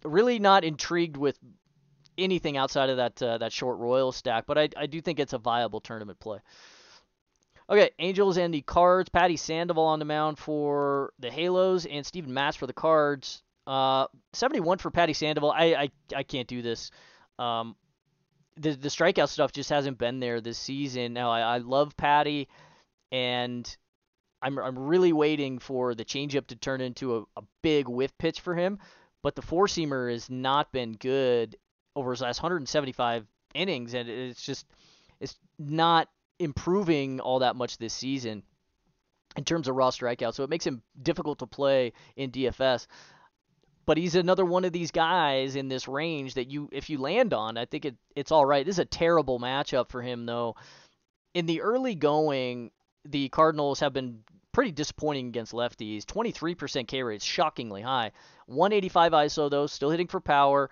Really not intrigued with anything outside of that short Royals stack, but I do think it's a viable tournament play. Okay, Angels and the Cards. Patty Sandoval on the mound for the Halos and Steven Matz for the Cards. 71 for Patty Sandoval. I can't do this. The strikeout stuff just hasn't been there this season. Now, I love Patty, and I'm really waiting for the changeup to turn into a big whiff pitch for him, but the four-seamer has not been good over his last 175 innings, and it's not improving all that much this season in terms of raw strikeouts, so it makes him difficult to play in DFS. But he's another one of these guys in this range that if you land on, I think it's all right. This is a terrible matchup for him, though. In the early going, the Cardinals have been pretty disappointing against lefties. 23% K rate, shockingly high. 185 ISO, though, still hitting for power.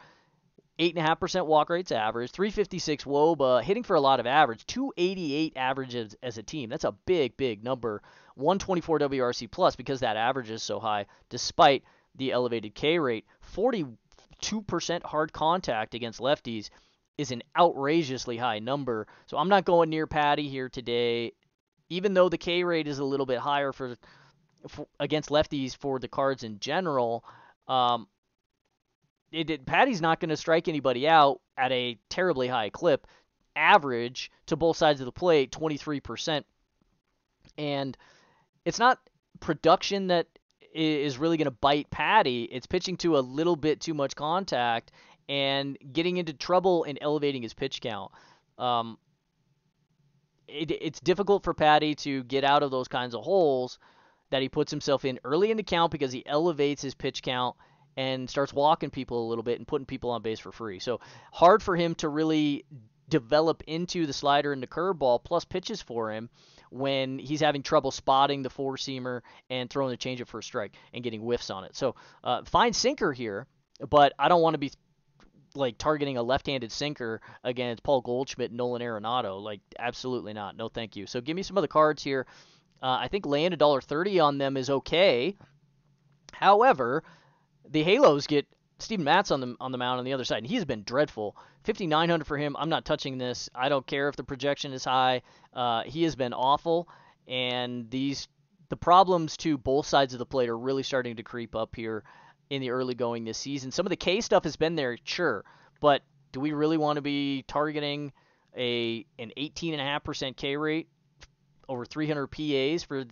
8.5% walk rates average. 356 WOBA, hitting for a lot of average. 288 average as a team. That's a big, big number. 124 WRC plus because that average is so high, despite the elevated K rate. 42% hard contact against lefties is an outrageously high number. So I'm not going near Patty here today, even though the K rate is a little bit higher for against lefties for the Cards in general. Patty's not going to strike anybody out at a terribly high clip. Average to both sides of the plate, 23%. And it's not production that is really going to bite Patty. It's pitching to a little bit too much contact and getting into trouble and elevating his pitch count. It's difficult for Patty to get out of those kinds of holes that he puts himself in early in the count because he elevates his pitch count and starts walking people a little bit and putting people on base for free. So hard for him to really develop into the slider and the curveball plus pitches for him when he's having trouble spotting the four-seamer and throwing the changeup for a strike and getting whiffs on it. So fine sinker here, but I don't want to be targeting a left-handed sinker against Paul Goldschmidt and Nolan Arenado. Absolutely not. No, thank you. So give me some other cards here. I think laying $1.30 on them is okay. However, the Halos get Steven Matz on the mound on the other side, and he's been dreadful. 5,900 for him. I'm not touching this. I don't care if the projection is high. He has been awful, and the problems to both sides of the plate are really starting to creep up here in the early going this season. Some of the K stuff has been there, sure, but do we really want to be targeting an 18.5% K rate over 300 PAs for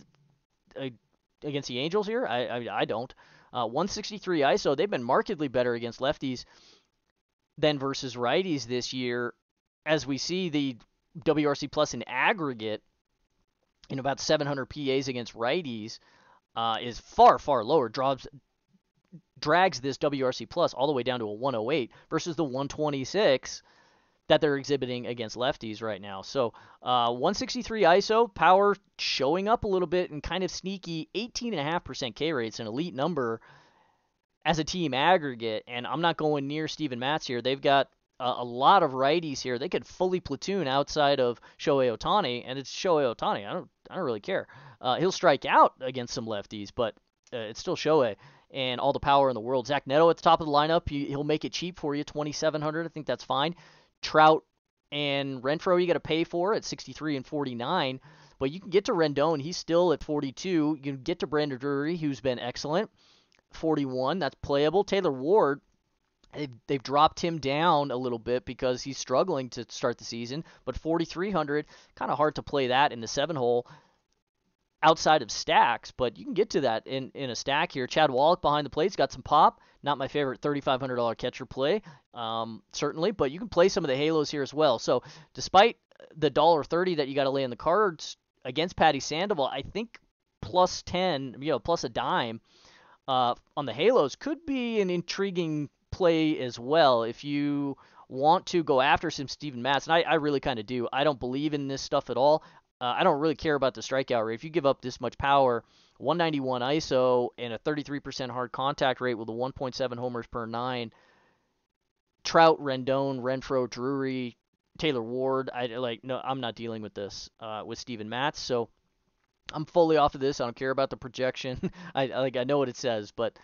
against the Angels here? I don't. 163 ISO, they've been markedly better against lefties than versus righties this year, as we see the WRC plus in aggregate in about 700 PAs against righties is far, far lower. Drags this WRC plus all the way down to a 108 versus the 126 that they're exhibiting against lefties right now. So 163 ISO, power showing up a little bit and kind of sneaky. 18.5% K rate's an elite number as a team aggregate, and I'm not going near Steven Matz here. They've got a lot of righties here. They could fully platoon outside of Shohei Ohtani, and it's Shohei Ohtani. I don't really care. He'll strike out against some lefties, but it's still Shohei. And all the power in the world. Zach Neto at the top of the lineup, he'll make it cheap for you, $2,700. I think that's fine. Trout and Renfroe, you got to pay for at $63 and $49, but you can get to Rendon. He's still at $42. You can get to Brandon Drury, who's been excellent, $41. That's playable. Taylor Ward, they've dropped him down a little bit because he's struggling to start the season, but $4,300, kind of hard to play that in the seven hole outside of stacks, but you can get to that in a stack here. Chad Wallach behind the plate's got some pop. Not my favorite $3,500 catcher play, certainly, but you can play some of the Halos here as well. So despite the $1.30 that you got to lay in the Cards against Patty Sandoval, I think plus 10, plus a dime on the Halos could be an intriguing play as well if you want to go after some Steven Matz, and I really kind of do. I don't believe in this stuff at all. I don't really care about the strikeout rate. If you give up this much power, 191 ISO and a 33% hard contact rate with a 1.7 homers per nine, Trout, Rendon, Renfroe, Drury, Taylor Ward, no, I'm not dealing with this with Steven Matz. So I'm fully off of this. I don't care about the projection. I know what it says, but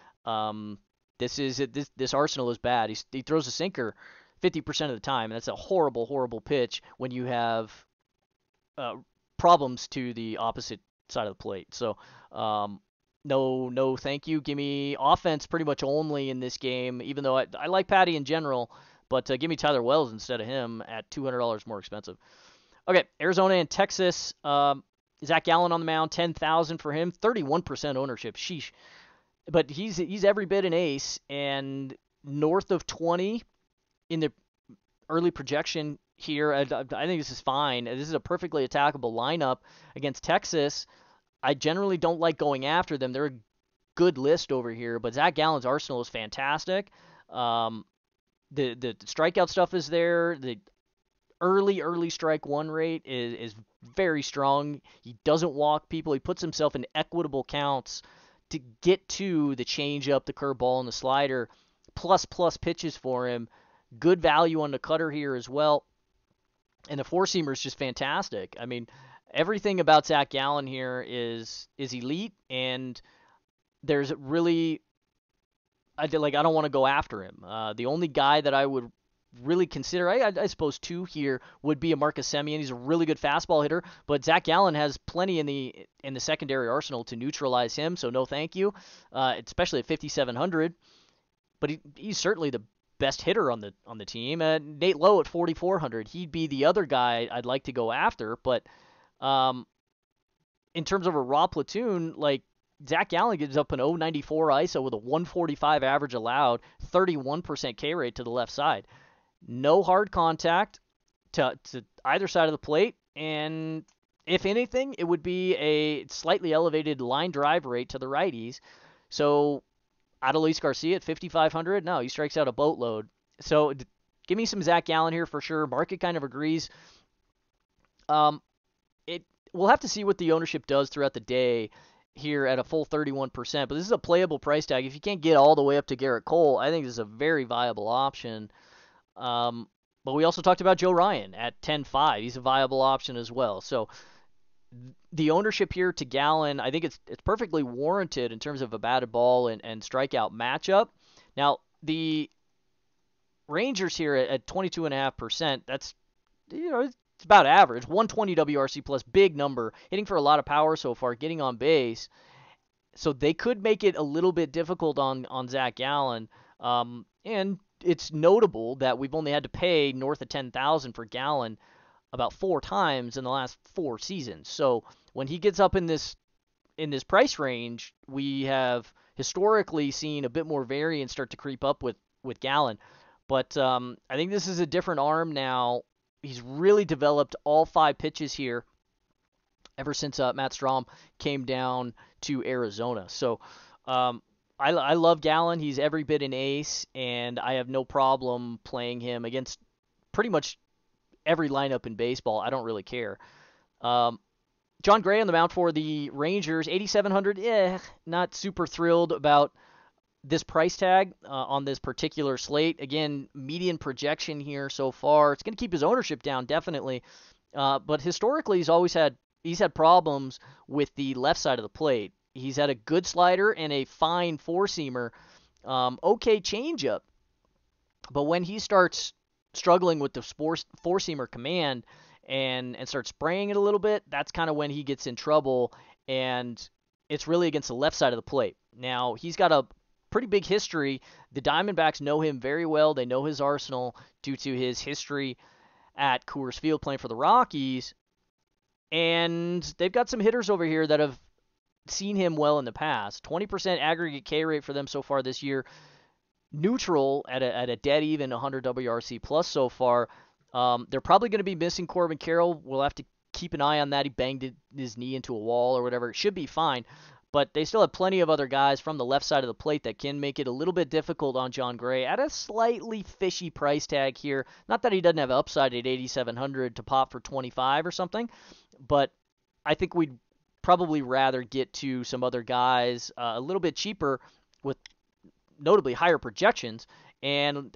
this is it. This arsenal is bad. He throws a sinker 50% of the time, and that's a horrible, horrible pitch when you have problems to the opposite side of the plate. So no, thank you. Give me offense pretty much only in this game, even though I like Patty in general, but give me Tyler Wells instead of him at $200 more expensive. Okay, Arizona and Texas. Zac Gallen on the mound, 10,000 for him, 31% ownership. Sheesh. But he's every bit an ace, and north of 20 in the early projection here. I think this is fine. This is a perfectly attackable lineup against Texas. I generally don't like going after them. They're a good list over here, but Zac Gallen's arsenal is fantastic. The strikeout stuff is there. The early strike one rate is very strong. He doesn't walk people. He puts himself in equitable counts to get to the changeup, the curveball, and the slider. Plus pitches for him. Good value on the cutter here as well. And the four-seamer is just fantastic. I mean, everything about Zac Gallen here is elite, and there's really I don't want to go after him. The only guy that I would really consider, I suppose two here, would be a Marcus Semien. He's a really good fastball hitter, but Zac Gallen has plenty in the secondary arsenal to neutralize him, so no thank you, especially at 5,700. But he's certainly the best hitter on the team. Nate Lowe at 4,400, he'd be the other guy I'd like to go after. But in terms of a raw platoon, like, Zac Gallen gives up an 094 ISO with a 145 average allowed, 31% K rate to the left side. No hard contact to either side of the plate. And if anything, it would be a slightly elevated line drive rate to the righties. So Adolis Garcia at 5,500? No, he strikes out a boatload. So give me some Zac Gallen here for sure. Market kind of agrees. We'll have to see what the ownership does throughout the day here at a full 31%. But this is a playable price tag. If you can't get all the way up to Garrett Cole, I think this is a very viable option. But we also talked about Joe Ryan at 10.5. He's a viable option as well. So the ownership here to Gallen, I think it's perfectly warranted in terms of a batted ball and strikeout matchup. Now, the Rangers here at 22.5%, that's, it's about average. 120 WRC plus, big number, hitting for a lot of power so far, getting on base. So they could make it a little bit difficult on Zac Gallen. And it's notable that we've only had to pay north of 10,000 for Gallen about 4 times in the last 4 seasons. So when he gets up in this price range, we have historically seen a bit more variance start to creep up with Gallen. But I think this is a different arm now. He's really developed all 5 pitches here ever since Matt Strom came down to Arizona. So I love Gallen. He's every bit an ace, and I have no problem playing him against pretty much every lineup in baseball. I don't really care. John Gray on the mound for the Rangers, 8,700. Not super thrilled about this price tag on this particular slate. Again, median projection here so far. It's going to keep his ownership down, definitely. But historically, he's had problems with the left side of the plate. He's had a good slider and a fine four-seamer, okay changeup. But when he starts struggling with the four-seamer command and starts spraying it a little bit, that's kind of when he gets in trouble, and it's really against the left side of the plate. Now, he's got a pretty big history. The Diamondbacks know him very well. They know his arsenal due to his history at Coors Field playing for the Rockies, and they've got some hitters over here that have seen him well in the past. 20% aggregate K rate for them so far this year. Neutral at a dead even 100 WRC plus so far. They're probably going to be missing Corbin Carroll. We'll have to keep an eye on that. He banged his knee into a wall or whatever. It should be fine, but they still have plenty of other guys from the left side of the plate that can make it a little bit difficult on John Gray at a slightly fishy price tag here. Not that he doesn't have upside at 8,700 to pop for 25 or something, but I think we'd probably rather get to some other guys a little bit cheaper with notably higher projections and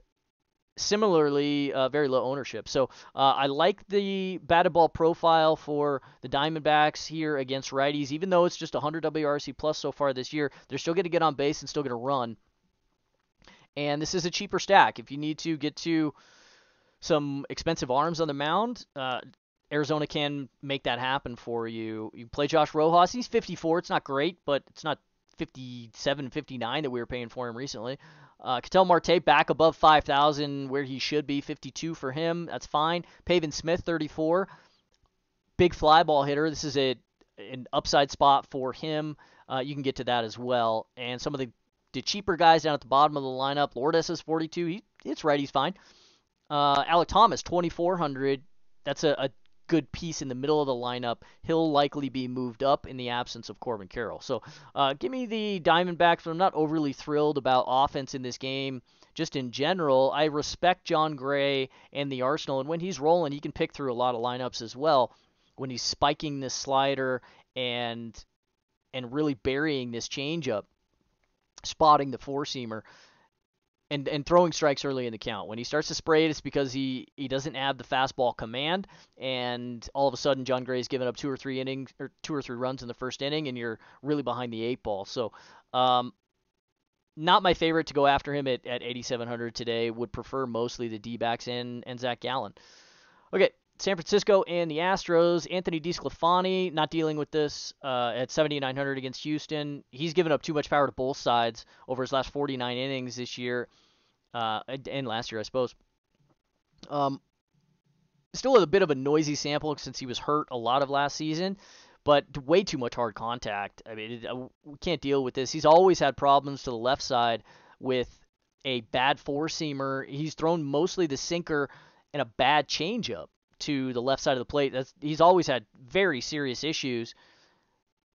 similarly very low ownership. So I like the batted ball profile for the Diamondbacks here against righties. Even though it's just 100 WRC plus so far this year, they're still going to get on base and still going to run. And this is a cheaper stack. If you need to get to some expensive arms on the mound, Arizona can make that happen for you. You play Josh Rojas. He's 54. It's not great, but it's not 57, 59 that we were paying for him recently. Ketel Marte back above 5,000 where he should be, 52 for him. That's fine. Paven Smith, 34. Big fly ball hitter. This is an upside spot for him. You can get to that as well. And some of the cheaper guys down at the bottom of the lineup, Lourdes is 42. It's right. He's fine. Alec Thomas, 2,400. That's a good piece in the middle of the lineup. He'll likely be moved up in the absence of Corbin Carroll. So give me the Diamondbacks, but I'm not overly thrilled about offense in this game. Just in general, I respect John Gray and the Arsenal, and when he's rolling, he can pick through a lot of lineups as well. When he's spiking this slider and really burying this changeup, spotting the four-seamer, and throwing strikes early in the count. When he starts to spray it, it's because he doesn't have the fastball command, and all of a sudden John Gray's given up two or three runs in the first inning, and you're really behind the eight ball. So not my favorite to go after him at 8,700 today. Would prefer mostly the D-backs and Zac Gallen. Okay, San Francisco and the Astros. Anthony DiSclafani not dealing with this at 7,900 against Houston. He's given up too much power to both sides over his last 49 innings this year and last year, I suppose. Still a bit of a noisy sample since he was hurt a lot of last season, but way too much hard contact. I mean, we can't deal with this. He's always had problems to the left side with a bad four-seamer. He's thrown mostly the sinker and a bad changeup to the left side of the plate. He's always had very serious issues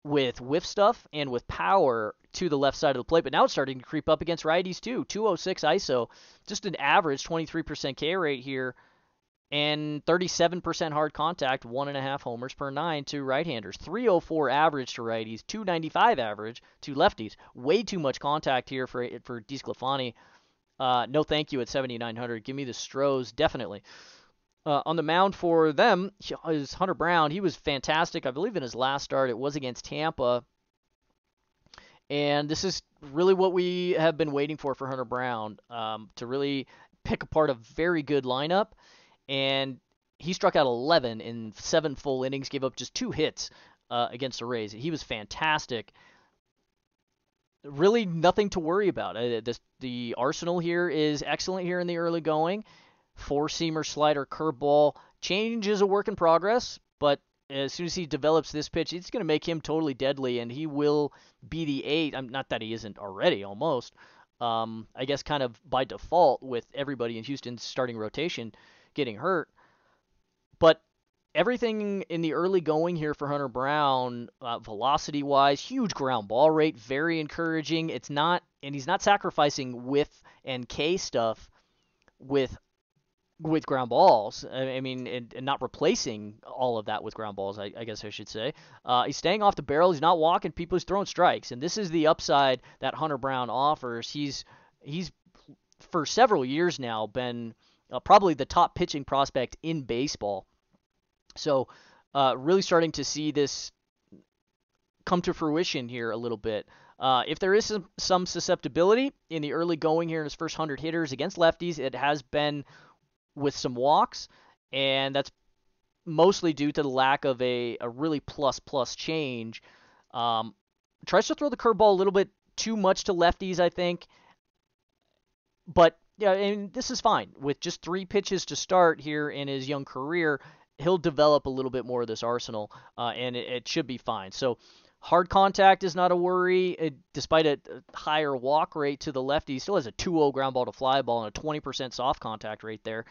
with whiff stuff and with power to the left side of the plate, but now it's starting to creep up against righties too. 206 ISO, just an average 23% K rate here, and 37% hard contact, 1.5 homers per nine to right-handers, 304 average to righties, 295 average to lefties. Way too much contact here for DeSclafani. No thank you at 7,900. Give me the Stros, definitely. On the mound for them is Hunter Brown. He was fantastic, I believe, in his last start. It was against Tampa. And this is really what we have been waiting for Hunter Brown, to really pick apart a very good lineup. And he struck out 11 in 7 full innings, gave up just 2 hits against the Rays. He was fantastic. Really nothing to worry about. The arsenal here is excellent here in the early going. Four-seamer, slider, curveball. Change is a work in progress, but as soon as he develops this pitch, it's going to make him totally deadly, and he will be the 8. Not that he isn't already, almost. I guess kind of by default with everybody in Houston's starting rotation getting hurt. But everything in the early going here for Hunter Brown, velocity-wise, huge ground ball rate, very encouraging. He's not sacrificing whiff and K stuff with ground balls. I mean, and not replacing all of that with ground balls, I guess I should say. He's staying off the barrel. He's not walking people. He's throwing strikes. And this is the upside that Hunter Brown offers. He's for several years now, been probably the top pitching prospect in baseball. So really starting to see this come to fruition here a little bit. If there is some susceptibility in the early going here in his first 100 hitters against lefties, it has been with some walks, and that's mostly due to the lack of a really plus-plus change. Tries to throw the curveball a little bit too much to lefties, I think. But yeah, and this is fine. With just 3 pitches to start here in his young career, he'll develop a little bit more of this arsenal, and it should be fine. So hard contact is not a worry. Despite a higher walk rate to the lefty, he still has a 2-0 ground ball to fly ball and a 20% soft contact rate there.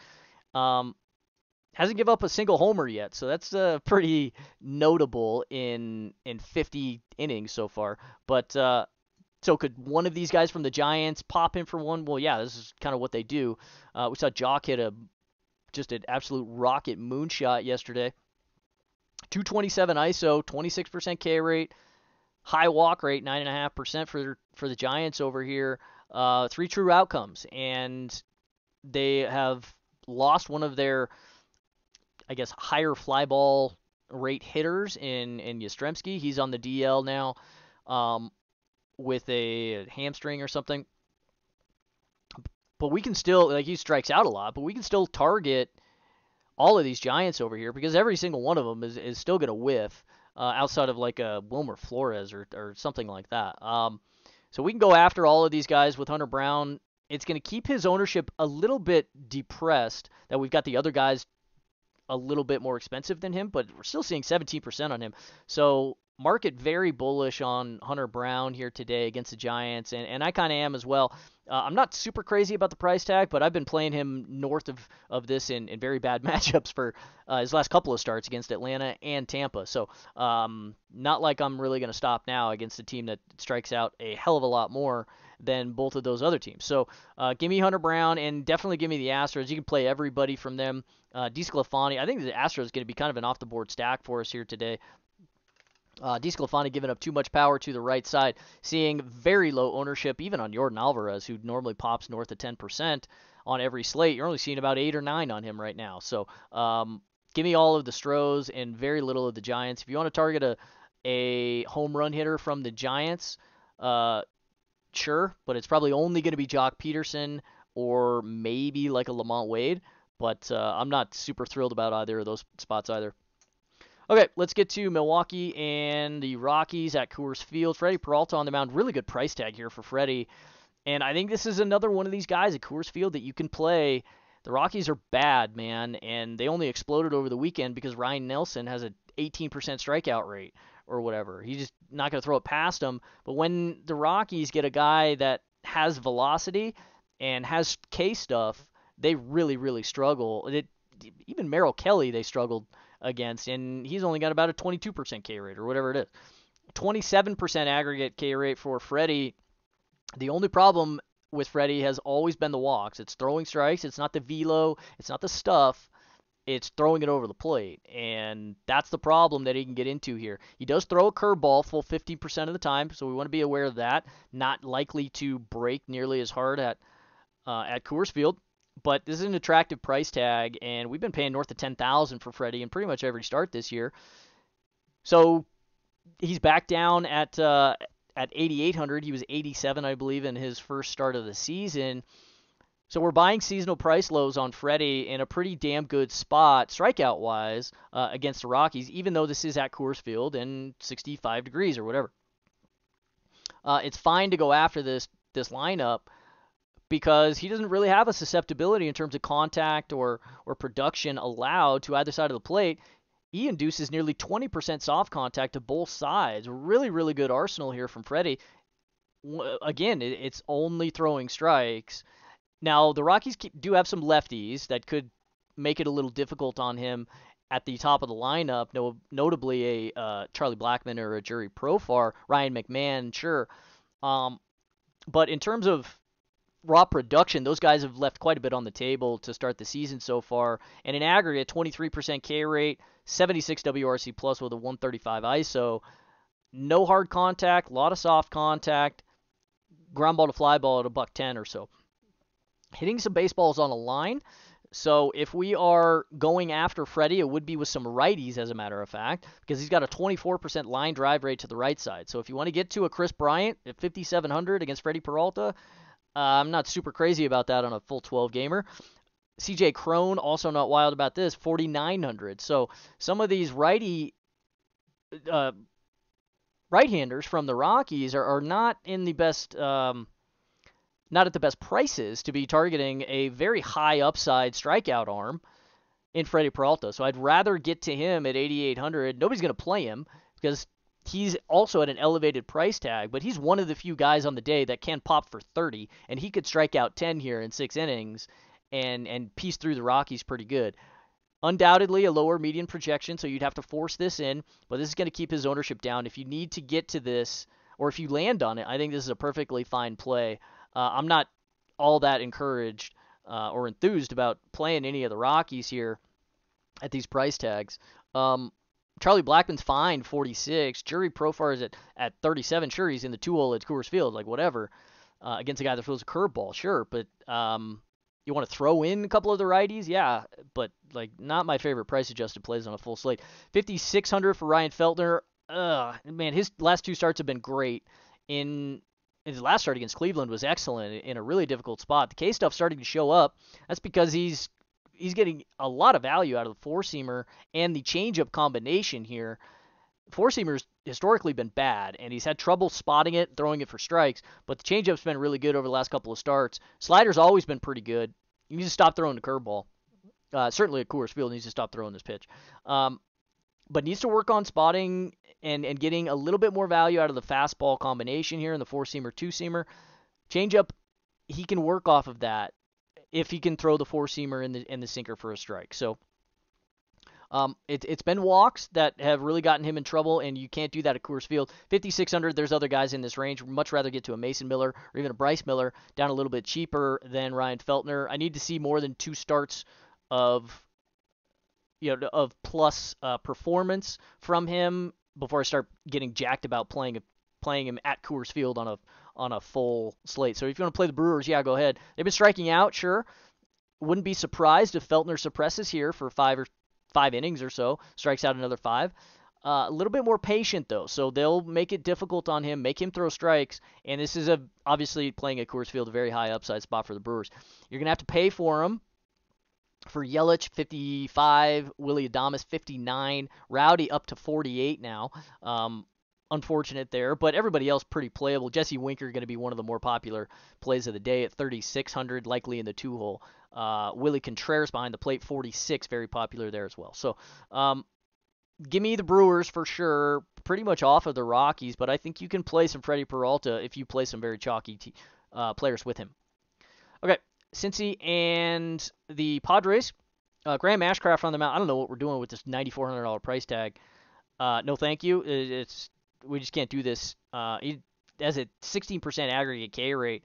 Hasn't given up a single homer yet, so that's pretty notable in 50 innings so far. But so could one of these guys from the Giants pop in for one? Well, yeah, this is kind of what they do. We saw Jock hit an absolute rocket moonshot yesterday. 227 ISO, 26% K rate, high walk rate, 9.5% for the Giants over here. 3 true outcomes, and they have lost one of their, I guess, higher fly ball rate hitters in Yastrzemski. He's on the DL now with a hamstring or something. But we can still, like, he strikes out a lot, but we can still target all of these Giants over here, because every single one of them is still going to whiff, outside of like a Wilmer Flores or something like that. So we can go after all of these guys with Hunter Brown. It's going to keep his ownership a little bit depressed that we've got the other guys a little bit more expensive than him, but we're still seeing 17% on him. So market very bullish on Hunter Brown here today against the Giants, and I kind of am as well. I'm not super crazy about the price tag, but I've been playing him north of this in very bad matchups for his last couple of starts against Atlanta and Tampa. So not like I'm really going to stop now against a team that strikes out a hell of a lot more than both of those other teams. So give me Hunter Brown, and definitely give me the Astros. You can play everybody from them. DeSclafani, I think the Astros is going to be kind of an off-the-board stack for us here today. DeSclafani giving up too much power to the right side, seeing very low ownership, even on Jordan Alvarez, who normally pops north of 10% on every slate. You're only seeing about 8 or 9 on him right now. So give me all of the Stros and very little of the Giants. If you want to target a home run hitter from the Giants, sure, but it's probably only going to be Joc Pederson or maybe like a Lamont Wade. But I'm not super thrilled about either of those spots either. Okay, let's get to Milwaukee and the Rockies at Coors Field. Freddy Peralta on the mound. Really good price tag here for Freddy. And I think this is another one of these guys at Coors Field that you can play. The Rockies are bad, man, and they only exploded over the weekend because Ryan Nelson has an 18% strikeout rate or whatever. He's just not going to throw it past them. But when the Rockies get a guy that has velocity and has K stuff, they really, really struggle. Even Merrill Kelly, they struggled against, and he's only got about a 22% K rate or whatever it is. 27% aggregate K rate for Freddie. The only problem with Freddie has always been the walks. It's throwing strikes. It's not the velo. It's not the stuff. It's throwing it over the plate, and that's the problem that he can get into here. He does throw a curveball full 15% of the time, so we want to be aware of that. Not likely to break nearly as hard at Coors Field. But this is an attractive price tag, and we've been paying north of $10,000 for Freddie in pretty much every start this year. So he's back down at 8,800. He was 8,700, I believe, in his first start of the season. So we're buying seasonal price lows on Freddie in a pretty damn good spot, strikeout-wise, against the Rockies, even though this is at Coors Field and 65 degrees or whatever. It's fine to go after this lineup, because he doesn't really have a susceptibility in terms of contact or production allowed to either side of the plate. He induces nearly 20% soft contact to both sides. Really, really good arsenal here from Freddie. Again, it's only throwing strikes. Now, the Rockies do have some lefties that could make it a little difficult on him at the top of the lineup, notably a Charlie Blackmon or a Juri Profar, Ryan McMahon, sure. But in terms of raw production, those guys have left quite a bit on the table to start the season so far. And in aggregate, 23% K rate, 76 WRC plus with a 135 ISO. No hard contact, a lot of soft contact, ground ball to fly ball at $1.10 or so. Hitting some baseballs on a line. So if we are going after Freddie, it would be with some righties, as a matter of fact, because he's got a 24% line drive rate to the right side. So if you want to get to a Chris Bryant at 5,700 against Freddie Peralta, I'm not super crazy about that on a full 12-gamer. CJ Crone, also not wild about this, 4,900. So some of these right-handers from the Rockies are not in the best not at the best prices to be targeting a very high upside strikeout arm in Freddie Peralta. So I'd rather get to him at 8,800. Nobody's going to play him because he's also at an elevated price tag, but he's one of the few guys on the day that can pop for 30, and he could strike out 10 here in 6 innings and piece through the Rockies pretty good. Undoubtedly a lower median projection, so you'd have to force this in, but this is going to keep his ownership down. If you need to get to this, or if you land on it, I think this is a perfectly fine play. I'm not all that encouraged or enthused about playing any of the Rockies here at these price tags. Charlie Blackmon's fine, 46. Juri Profar is at 37. Sure, he's in the two-hole at Coors Field, like whatever, against a guy that throws a curveball, sure. But you want to throw in a couple of the righties? Yeah, but like not my favorite price-adjusted plays on a full slate. 5,600 for Ryan Feltner. Man, his last two starts have been great. His last start against Cleveland was excellent in a really difficult spot. The K stuff starting to show up. That's because he's he's getting a lot of value out of the four-seamer and the change-up combination here. Four-seamer's historically been bad, and he's had trouble spotting it, throwing it for strikes, but the changeup's been really good over the last couple of starts. Slider's always been pretty good. You need to stop throwing the curveball. Certainly at Coors Field, needs to stop throwing this pitch. But needs to work on spotting and getting a little bit more value out of the fastball combination here in the four-seamer, two-seamer. Changeup, he can work off of that if he can throw the four-seamer and the sinker for a strike. So it's been walks that have really gotten him in trouble, and you can't do that at Coors Field. 5,600, there's other guys in this range. Much rather get to a Mason Miller or even a Bryce Miller down a little bit cheaper than Ryan Feltner. I need to see more than two starts of plus performance from him before I start getting jacked about playing him at Coors Field on a full slate. So if you want to play the Brewers, yeah, go ahead. They've been striking out, sure. Wouldn't be surprised if Feltner suppresses here for five innings or so, strikes out another five. A little bit more patient, though, so they'll make it difficult on him, make him throw strikes, and this is obviously playing at Coors Field, a very high upside spot for the Brewers. You're going to have to pay for him. For Yelich, 55. Willy Adames, 59. Rowdy up to 48 now. Unfortunate there, but everybody else pretty playable. Jesse Winker going to be one of the more popular plays of the day at 3,600, likely in the two-hole. Willie Contreras behind the plate, 46, very popular there as well. So give me the Brewers for sure, pretty much off of the Rockies, but I think you can play some Freddie Peralta if you play some very chalky players with him. Okay. Cincy and the Padres. Graham Ashcraft on the mound. I don't know what we're doing with this $9,400 price tag. No, thank you. We just can't do this. He has a 16% aggregate K rate.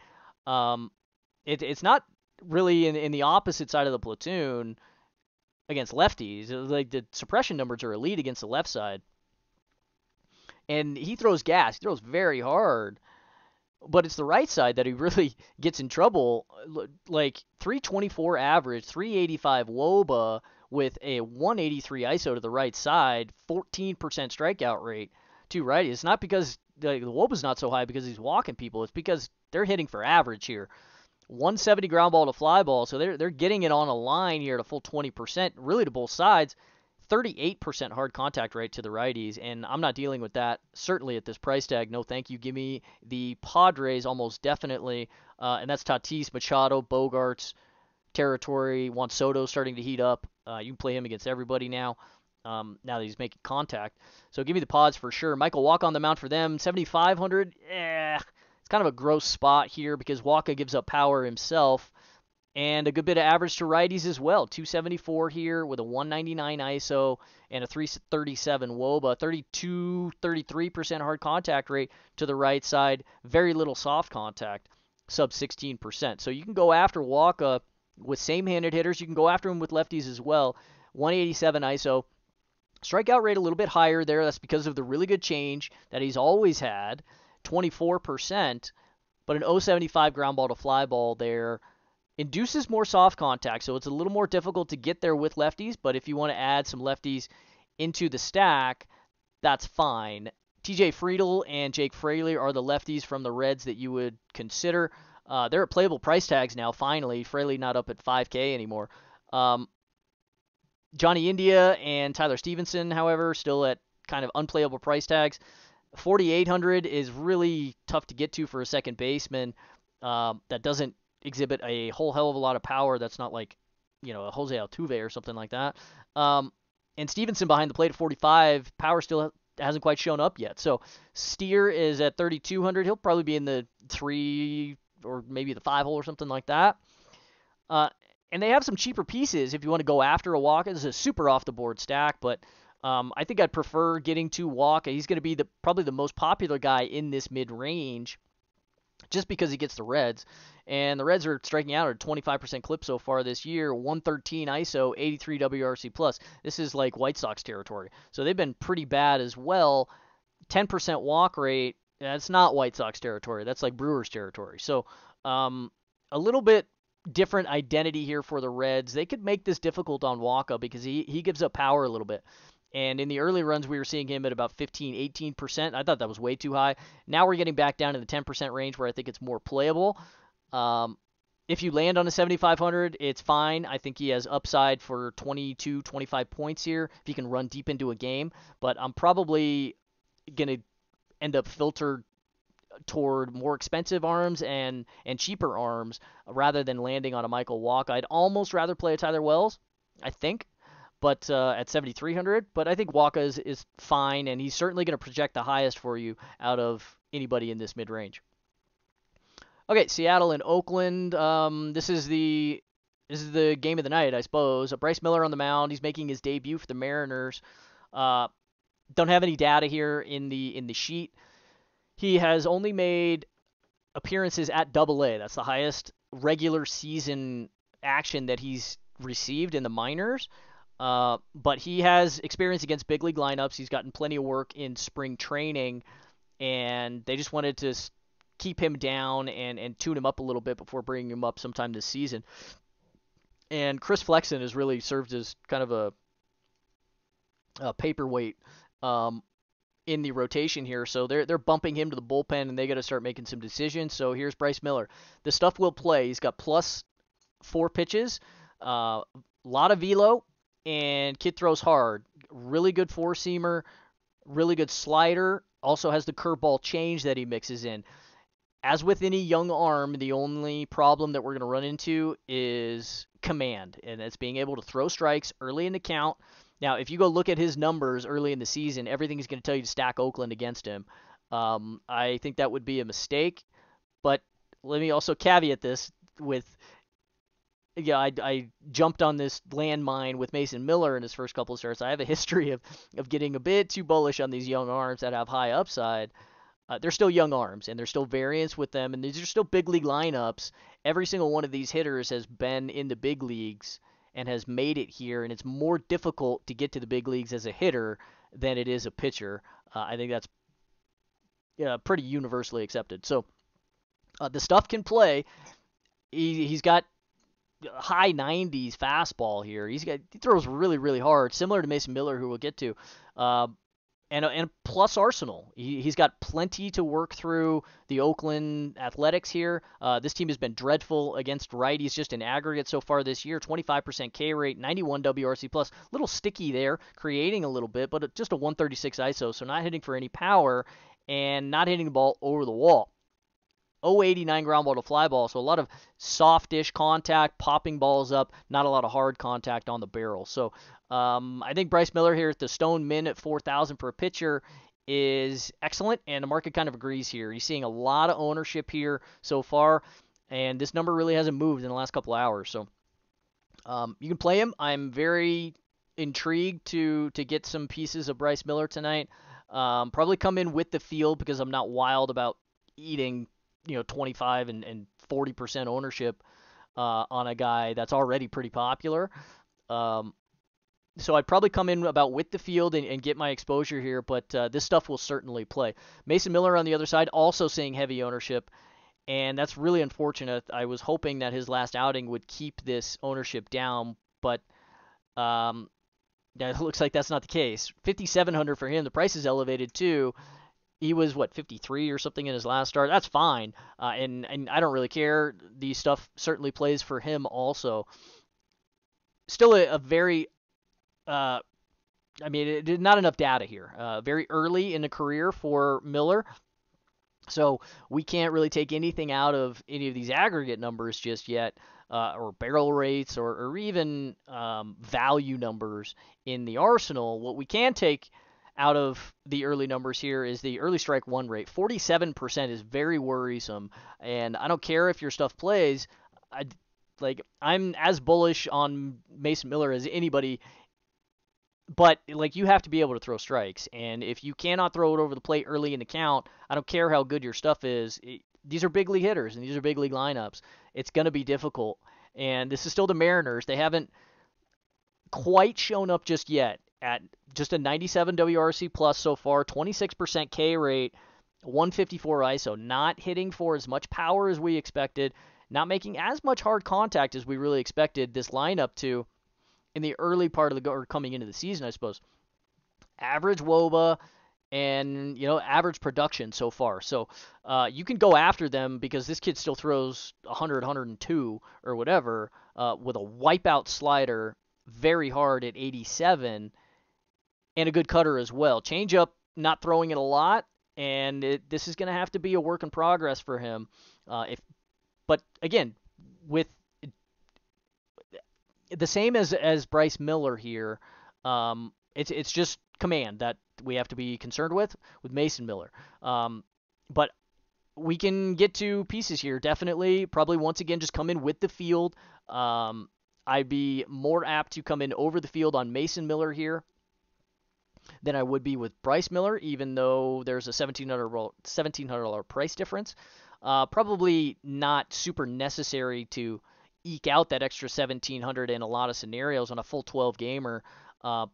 It's not really in the opposite side of the platoon against lefties. Like the suppression numbers are elite against the left side, and he throws gas. He throws very hard. But it's the right side that he really gets in trouble, like 324 average, 385 WOBA with a 183 ISO to the right side, 14% strikeout rate to righties. It's not because the WOBA's not so high because he's walking people. It's because they're hitting for average here. 170 ground ball to fly ball, so they're getting it on a line here at a full 20%, really to both sides. 38% hard contact rate to the righties, and I'm not dealing with that, certainly at this price tag. No, thank you. Give me the Padres almost definitely, and that's Tatis, Machado, Bogarts, territory. Juan Soto starting to heat up. You can play him against everybody now, now that he's making contact. So give me the Pods for sure. Michael Wacha on the mound for them, 7,500. It's kind of a gross spot here because Wacha gives up power himself. And a good bit of average to righties as well. 274 here with a 199 ISO and a 337 WOBA. 33% hard contact rate to the right side. Very little soft contact, sub 16%. So you can go after Wacha with same-handed hitters. You can go after him with lefties as well. 187 ISO. Strikeout rate a little bit higher there. That's because of the really good change that he's always had, 24%. But an 075 ground ball to fly ball there. Induces more soft contact, so it's a little more difficult to get there with lefties, but if you want to add some lefties into the stack, that's fine. TJ Friedl and Jake Fraley are the lefties from the Reds that you would consider. They're at playable price tags now, finally. Fraley not up at 5K anymore. Johnny India and Tyler Stevenson, however, still at kind of unplayable price tags. 4,800 is really tough to get to for a second baseman that doesn't exhibit a whole hell of a lot of power. That's not like, a Jose Altuve or something like that. And Stevenson behind the plate at 45. Power still hasn't quite shown up yet. So Steer is at 3,200. He'll probably be in the 3 or maybe the 5 hole or something like that. And they have some cheaper pieces if you want to go after a Wacha. This is a super off-the-board stack, but I think I'd prefer getting to Wacha. He's going to be probably the most popular guy in this mid-range, just because he gets the Reds. And the Reds are striking out at a 25% clip so far this year, 113 ISO, 83 WRC+. This is like White Sox territory. So they've been pretty bad as well. 10% walk rate, that's not White Sox territory. That's like Brewers territory. So a little bit different identity here for the Reds. They could make this difficult on Wacha because he gives up power a little bit. And in the early runs, we were seeing him at about 15, 18%. I thought that was way too high. Now we're getting back down to the 10% range where I think it's more playable. If you land on a 7,500, it's fine. I think he has upside for 22, 25 points here if he can run deep into a game. But I'm probably going to end up filtered toward more expensive arms and cheaper arms rather than landing on a Michael Walk. I'd almost rather play a Tyler Wells, I think, but at 7,300. But I think Walker is fine, and he's certainly going to project the highest for you out of anybody in this mid-range. Okay, Seattle and Oakland. This is the game of the night, I suppose. Bryce Miller on the mound. He's making his debut for the Mariners. Don't have any data here in the sheet. He has only made appearances at AA. That's the highest regular season action that he's received in the minors. But he has experience against big league lineups. He's gotten plenty of work in spring training, and they just wanted to keep him down and tune him up a little bit before bringing him up sometime this season. And Chris Flexen has really served as kind of a paperweight in the rotation here. So they're bumping him to the bullpen, and they got to start making some decisions. So here's Bryce Miller. The stuff will play. He's got +4 pitches, a lot of velo, and kid throws hard. Really good four-seamer, really good slider. Also has the curveball change that he mixes in. As with any young arm, the only problem that we're going to run into is command, and that's being able to throw strikes early in the count. Now, if you go look at his numbers early in the season, everything is going to tell you to stack Oakland against him. I think that would be a mistake, but let me also caveat this with, yeah, I jumped on this landmine with Mason Miller in his first couple of starts. I have a history of getting a bit too bullish on these young arms that have high upside. They're still young arms, and there's still variance with them, and these are still big league lineups. Every single one of these hitters has been in the big leagues and has made it here, and it's more difficult to get to the big leagues as a hitter than it is a pitcher. I think that's pretty universally accepted. So the stuff can play. He's got high 90s fastball here. He throws really, really hard, similar to Mason Miller, who we'll get to, and plus arsenal. He's got plenty to work through the Oakland Athletics here. This team has been dreadful against righties just in aggregate so far this year. 25% K rate, 91 WRC+. A little sticky there, creating a little bit, but just a 136 ISO, so not hitting for any power and not hitting the ball over the wall. 089 ground ball to fly ball, so a lot of softish contact, popping balls up, not a lot of hard contact on the barrel. So I think Bryce Miller here at the Stone Min at 4,000 per pitcher is excellent, and the market kind of agrees here. He's seeing a lot of ownership here so far, and this number really hasn't moved in the last couple of hours. So you can play him. I'm very intrigued to get some pieces of Bryce Miller tonight. Probably come in with the field because I'm not wild about eating 25 and 40% ownership on a guy that's already pretty popular. So I'd probably come in about with the field and get my exposure here, but this stuff will certainly play. Mason Miller on the other side also seeing heavy ownership, and that's really unfortunate. I was hoping that his last outing would keep this ownership down, but it looks like that's not the case. 5,700 for him. The price is elevated too. He was, 53 or something in his last start? That's fine, and I don't really care. The stuff certainly plays for him also. Still a very, not enough data here. Very early in the career for Miller, so we can't really take anything out of any of these aggregate numbers just yet, or barrel rates, or even value numbers in the arsenal. What we can take out of the early numbers here is the early strike one rate. 47% is very worrisome, and I don't care if your stuff plays. I'm as bullish on Mason Miller as anybody, but you have to be able to throw strikes, and if you cannot throw it over the plate early in the count, I don't care how good your stuff is. These are big league hitters, and these are big league lineups. It's going to be difficult, and this is still the Mariners. They haven't quite shown up just yet. At just a 97 WRC plus so far, 26% K rate, 154 ISO, not hitting for as much power as we expected, not making as much hard contact as we really expected this lineup to in the early part of the coming into the season, I suppose. Average WOBA and, you know, average production so far. So you can go after them because this kid still throws 100, 102 or whatever with a wipeout slider very hard at 87 and a good cutter as well. Changeup, not throwing it a lot, and this is going to have to be a work in progress for him. But again, with the same as Bryce Miller here, it's just command that we have to be concerned with Mason Miller. But we can get to pieces here, definitely. Probably once again just come in with the field. I'd be more apt to come in over the field on Mason Miller here than I would be with Bryce Miller, even though there's a $1,700 price difference. Probably not super necessary to eke out that extra $1,700 in a lot of scenarios on a full 12-gamer.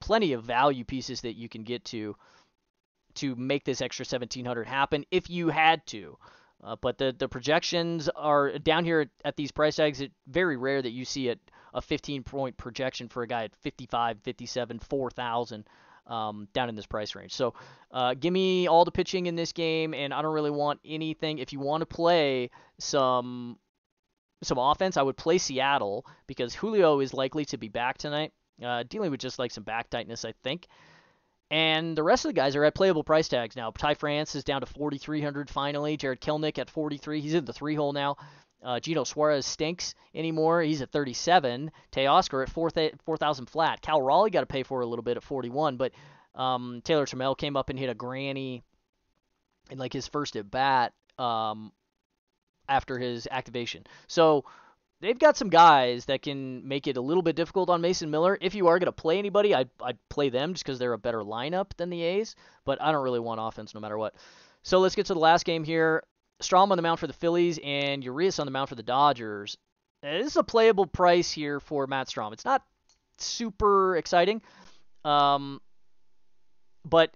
Plenty of value pieces that you can get to make this extra $1,700 happen if you had to. But the projections are down here at these price tags. It's very rare that you see a 15-point projection for a guy at 55, 57, 4,000. Down in this price range. So give me all the pitching in this game, and I don't really want anything. If you want to play some offense, I would play Seattle because Julio is likely to be back tonight, dealing with just like some back tightness, I think. And the rest of the guys are at playable price tags now. Ty France is down to 4,300 finally. Jared Kelnick at 43. He's in the three hole now. Gino Suarez stinks anymore. He's at 37. Teoscar at 4,000 flat. Cal Raleigh got to pay for a little bit at 41, but Taylor Trammell came up and hit a granny in like his first at bat after his activation. So they've got some guys that can make it a little bit difficult on Mason Miller. If you are going to play anybody, I'd play them just because they're a better lineup than the A's, but I don't really want offense no matter what. So let's get to the last game here. Strom on the mound for the Phillies and Urias on the mound for the Dodgers. This is a playable price here for Matt Strom. It's not super exciting, but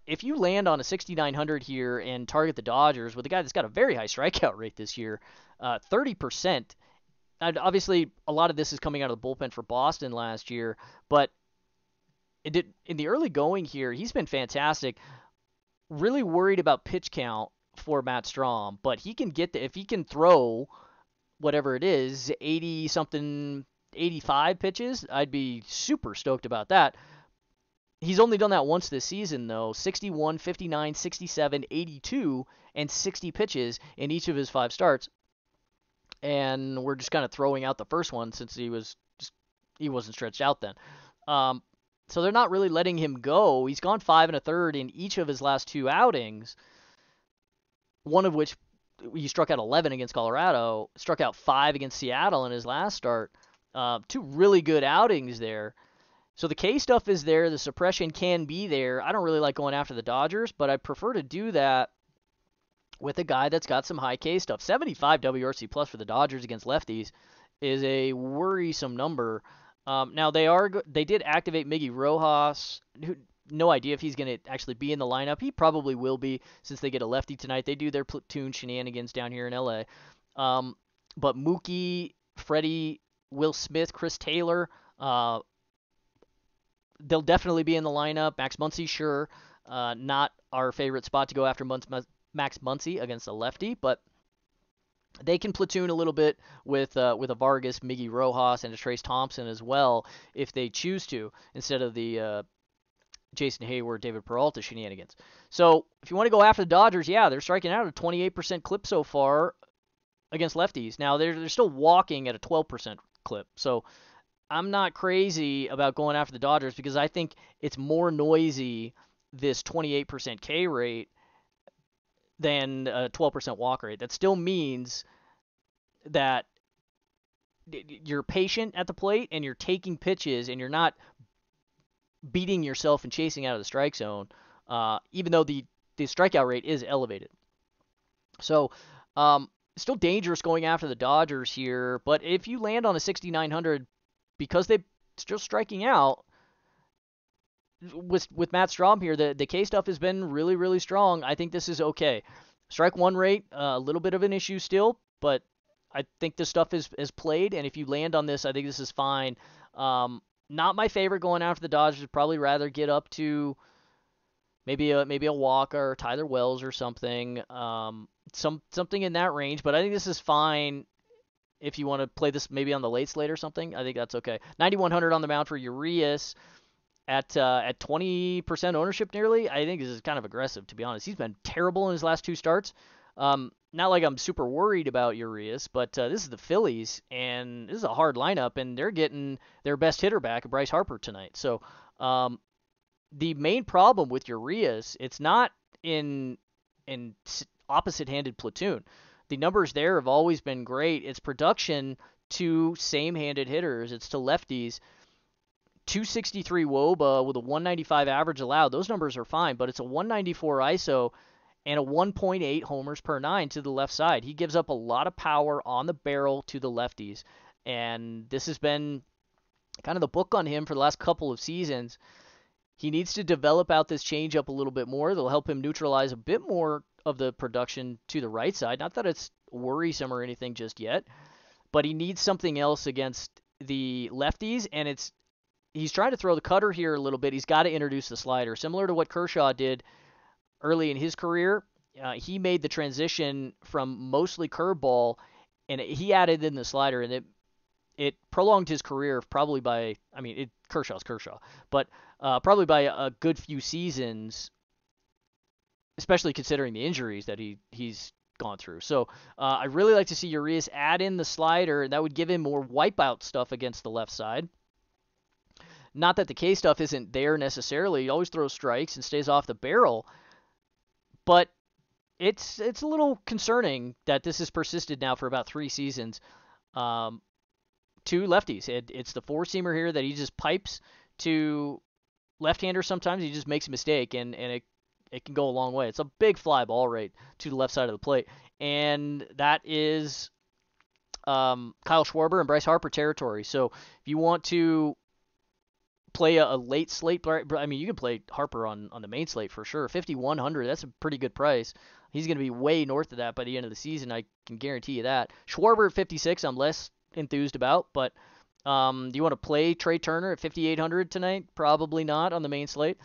if you land on a 6,900 here and target the Dodgers with a guy that's got a very high strikeout rate this year, 30%. Obviously, a lot of this is coming out of the bullpen for Boston last year, but in the early going here, he's been fantastic. Really worried about pitch count for Matt Strom, but he can get if he can throw whatever it is, 80 something, 85 pitches, I'd be super stoked about that. He's only done that once this season though, 61, 59, 67, 82, and 60 pitches in each of his five starts. And we're just kind of throwing out the first one since he wasn't stretched out then. So they're not really letting him go. He's gone 5 1/3 in each of his last two outings. One of which he struck out 11 against Colorado, struck out 5 against Seattle in his last start. Two really good outings there. So the K stuff is there. The suppression can be there. I don't really like going after the Dodgers, but I prefer to do that with a guy that's got some high K stuff. 75 WRC plus for the Dodgers against lefties is a worrisome number. Now, they did activate Miggy Rojas, who... No idea if he's going to actually be in the lineup. He probably will be since they get a lefty tonight. They do their platoon shenanigans down here in L.A. But Mookie, Freddie, Will Smith, Chris Taylor, they'll definitely be in the lineup. Max Muncy, sure. Not our favorite spot to go after Max Muncy against a lefty, but they can platoon a little bit with a Vargas, Miggy Rojas, and a Trace Thompson as well if they choose to instead of the Jason Hayward, David Peralta shenanigans. So if you want to go after the Dodgers, yeah, they're striking out at a 28% clip so far against lefties. Now they're still walking at a 12% clip. So I'm not crazy about going after the Dodgers because I think it's more noisy, this 28% K rate, than a 12% walk rate. That still means that you're patient at the plate and you're taking pitches and you're not beating yourself and chasing out of the strike zone, even though the strikeout rate is elevated. So still dangerous going after the Dodgers here, but if you land on a 6,900 because they're still striking out, with Matt Strom here, the K stuff has been really, really strong. I think this is okay. Strike one rate, a little bit of an issue still, but I think this stuff is played, and if you land on this, I think this is fine. Not my favorite going after the Dodgers. I'd probably rather get up to maybe a Walker or Tyler Wells or something, something in that range. But I think this is fine if you want to play this maybe on the late slate or something. I think that's okay. 9,100 on the mound for Urias at 20% ownership nearly. I think this is kind of aggressive, to be honest. He's been terrible in his last two starts. Not like I'm super worried about Urias, but this is the Phillies, and this is a hard lineup, and they're getting their best hitter back, Bryce Harper, tonight. So the main problem with Urias, it's not in opposite-handed platoon. The numbers there have always been great. It's production to same-handed hitters. It's to lefties. 263 WOBA with a 195 average allowed. Those numbers are fine, but it's a 194 ISO and a 1.8 homers per nine to the left side. He gives up a lot of power on the barrel to the lefties, and this has been kind of the book on him for the last couple of seasons. He needs to develop out this changeup a little bit more. They'll help him neutralize a bit more of the production to the right side. Not that it's worrisome or anything just yet, but he needs something else against the lefties, and he's trying to throw the cutter here a little bit. He's got to introduce the slider, similar to what Kershaw did early in his career. He made the transition from mostly curveball, and he added in the slider, and it prolonged his career probably by, Kershaw's Kershaw, but probably by a good few seasons, especially considering the injuries that he's gone through. So I really like to see Urias add in the slider, and that would give him more wipeout stuff against the left side. Not that the K stuff isn't there necessarily. He always throws strikes and stays off the barrel, but it's a little concerning that this has persisted now for about three seasons. Two lefties. It's the four-seamer here that he just pipes to left-handers sometimes. He just makes a mistake, and it can go a long way. It's a big fly ball right to the left side of the plate. And that is Kyle Schwarber and Bryce Harper territory. So if you want to play a late slate, you can play Harper on the main slate for sure. 5,100, that's a pretty good price. He's going to be way north of that by the end of the season. I can guarantee you that. Schwarber at 56, I'm less enthused about, but do you want to play Trey Turner at 5,800 tonight? Probably not on the main slate.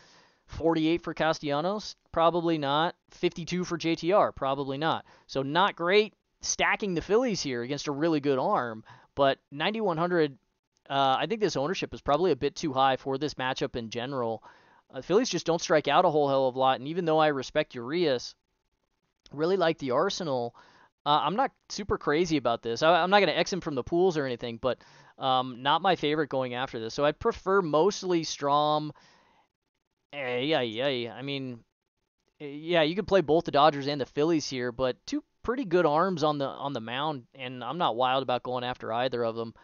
48 for Castellanos? Probably not. 52 for JTR? Probably not. So not great stacking the Phillies here against a really good arm, but 9,100, I think this ownership is probably a bit too high for this matchup in general. The Phillies just don't strike out a whole hell of a lot, and even though I respect Urias, really like the arsenal. I'm not super crazy about this. I'm not going to X him from the pools or anything, but not my favorite going after this. So I prefer mostly Strom. You could play both the Dodgers and the Phillies here, but two pretty good arms on the mound, and I'm not wild about going after either of them.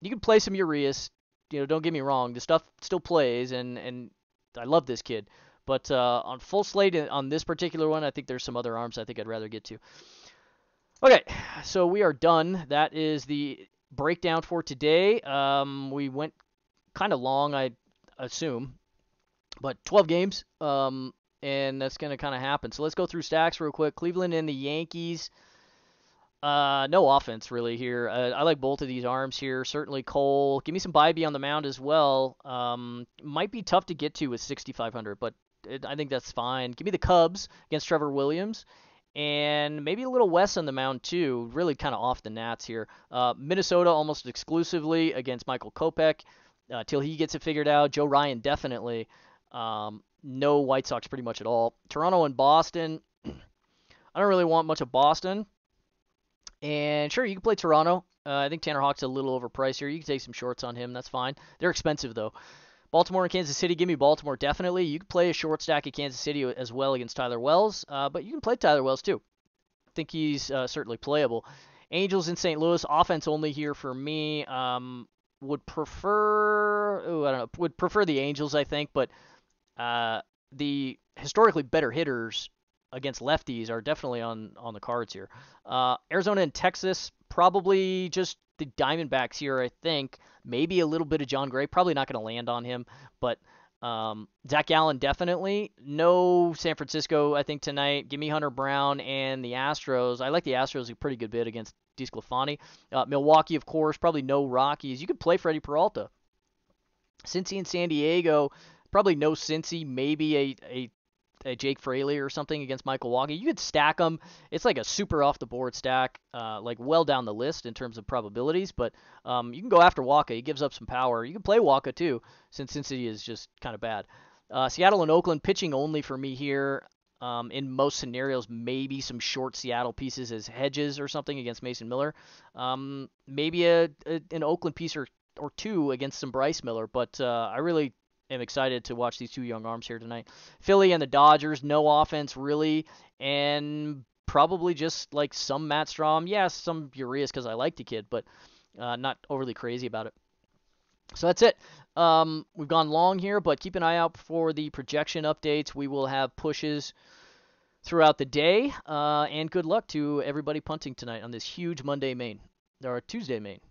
You can play some Urias. Don't get me wrong. The stuff still plays, and I love this kid. But on full slate on this particular one, I think there's some other arms I think I'd rather get to. Okay, so we are done. That is the breakdown for today. We went kind of long, I assume, but 12 games, and that's going to kind of happen. So let's go through stacks real quick. Cleveland and the Yankees. No offense really here. I like both of these arms here. Certainly Cole. Give me some Bibee on the mound as well. Might be tough to get to with 6,500, but I think that's fine. Give me the Cubs against Trevor Williams, and maybe a little Wes on the mound too. Really kind of off the Nats here. Minnesota almost exclusively against Michael Kopech till he gets it figured out. Joe Ryan definitely. No White Sox pretty much at all. Toronto and Boston. I don't really want much of Boston. And sure, you can play Toronto. I think Tanner Houck's a little overpriced here. You can take some shorts on him. That's fine. They're expensive, though. Baltimore and Kansas City. Give me Baltimore, definitely. You can play a short stack at Kansas City as well against Tyler Wells. But you can play Tyler Wells, too. I think he's certainly playable. Angels in St. Louis. Offense only here for me. Would prefer the Angels, I think. But the historically better hitters against lefties are definitely on the cards here. Arizona and Texas, probably just the Diamondbacks here, I think. Maybe a little bit of John Gray. Probably not going to land on him, but Zac Gallen definitely. No San Francisco, I think, tonight. Give me Hunter Brown and the Astros. I like the Astros a pretty good bit against DeSclafani. Milwaukee, of course. Probably no Rockies. You could play Freddie Peralta. Cincy and San Diego, probably no Cincy, maybe a Jake Fraley or something against Michael Waukee. You could stack them. It's like a super off the board stack, like well down the list in terms of probabilities, but you can go after Waukee. He gives up some power. You can play Waukee too, since Cincy is just kind of bad. Seattle and Oakland, pitching only for me here. In most scenarios, maybe some short Seattle pieces as hedges or something against Mason Miller. Maybe an Oakland piece or two against some Bryce Miller, but I really am excited to watch these two young arms here tonight. Philly and the Dodgers, no offense really, and probably just like some Matt Strom. Yeah, some Urias because I like the kid, but not overly crazy about it. So that's it. We've gone long here, but keep an eye out for the projection updates. We will have pushes throughout the day, and good luck to everybody punting tonight on this huge Monday main, or Tuesday main.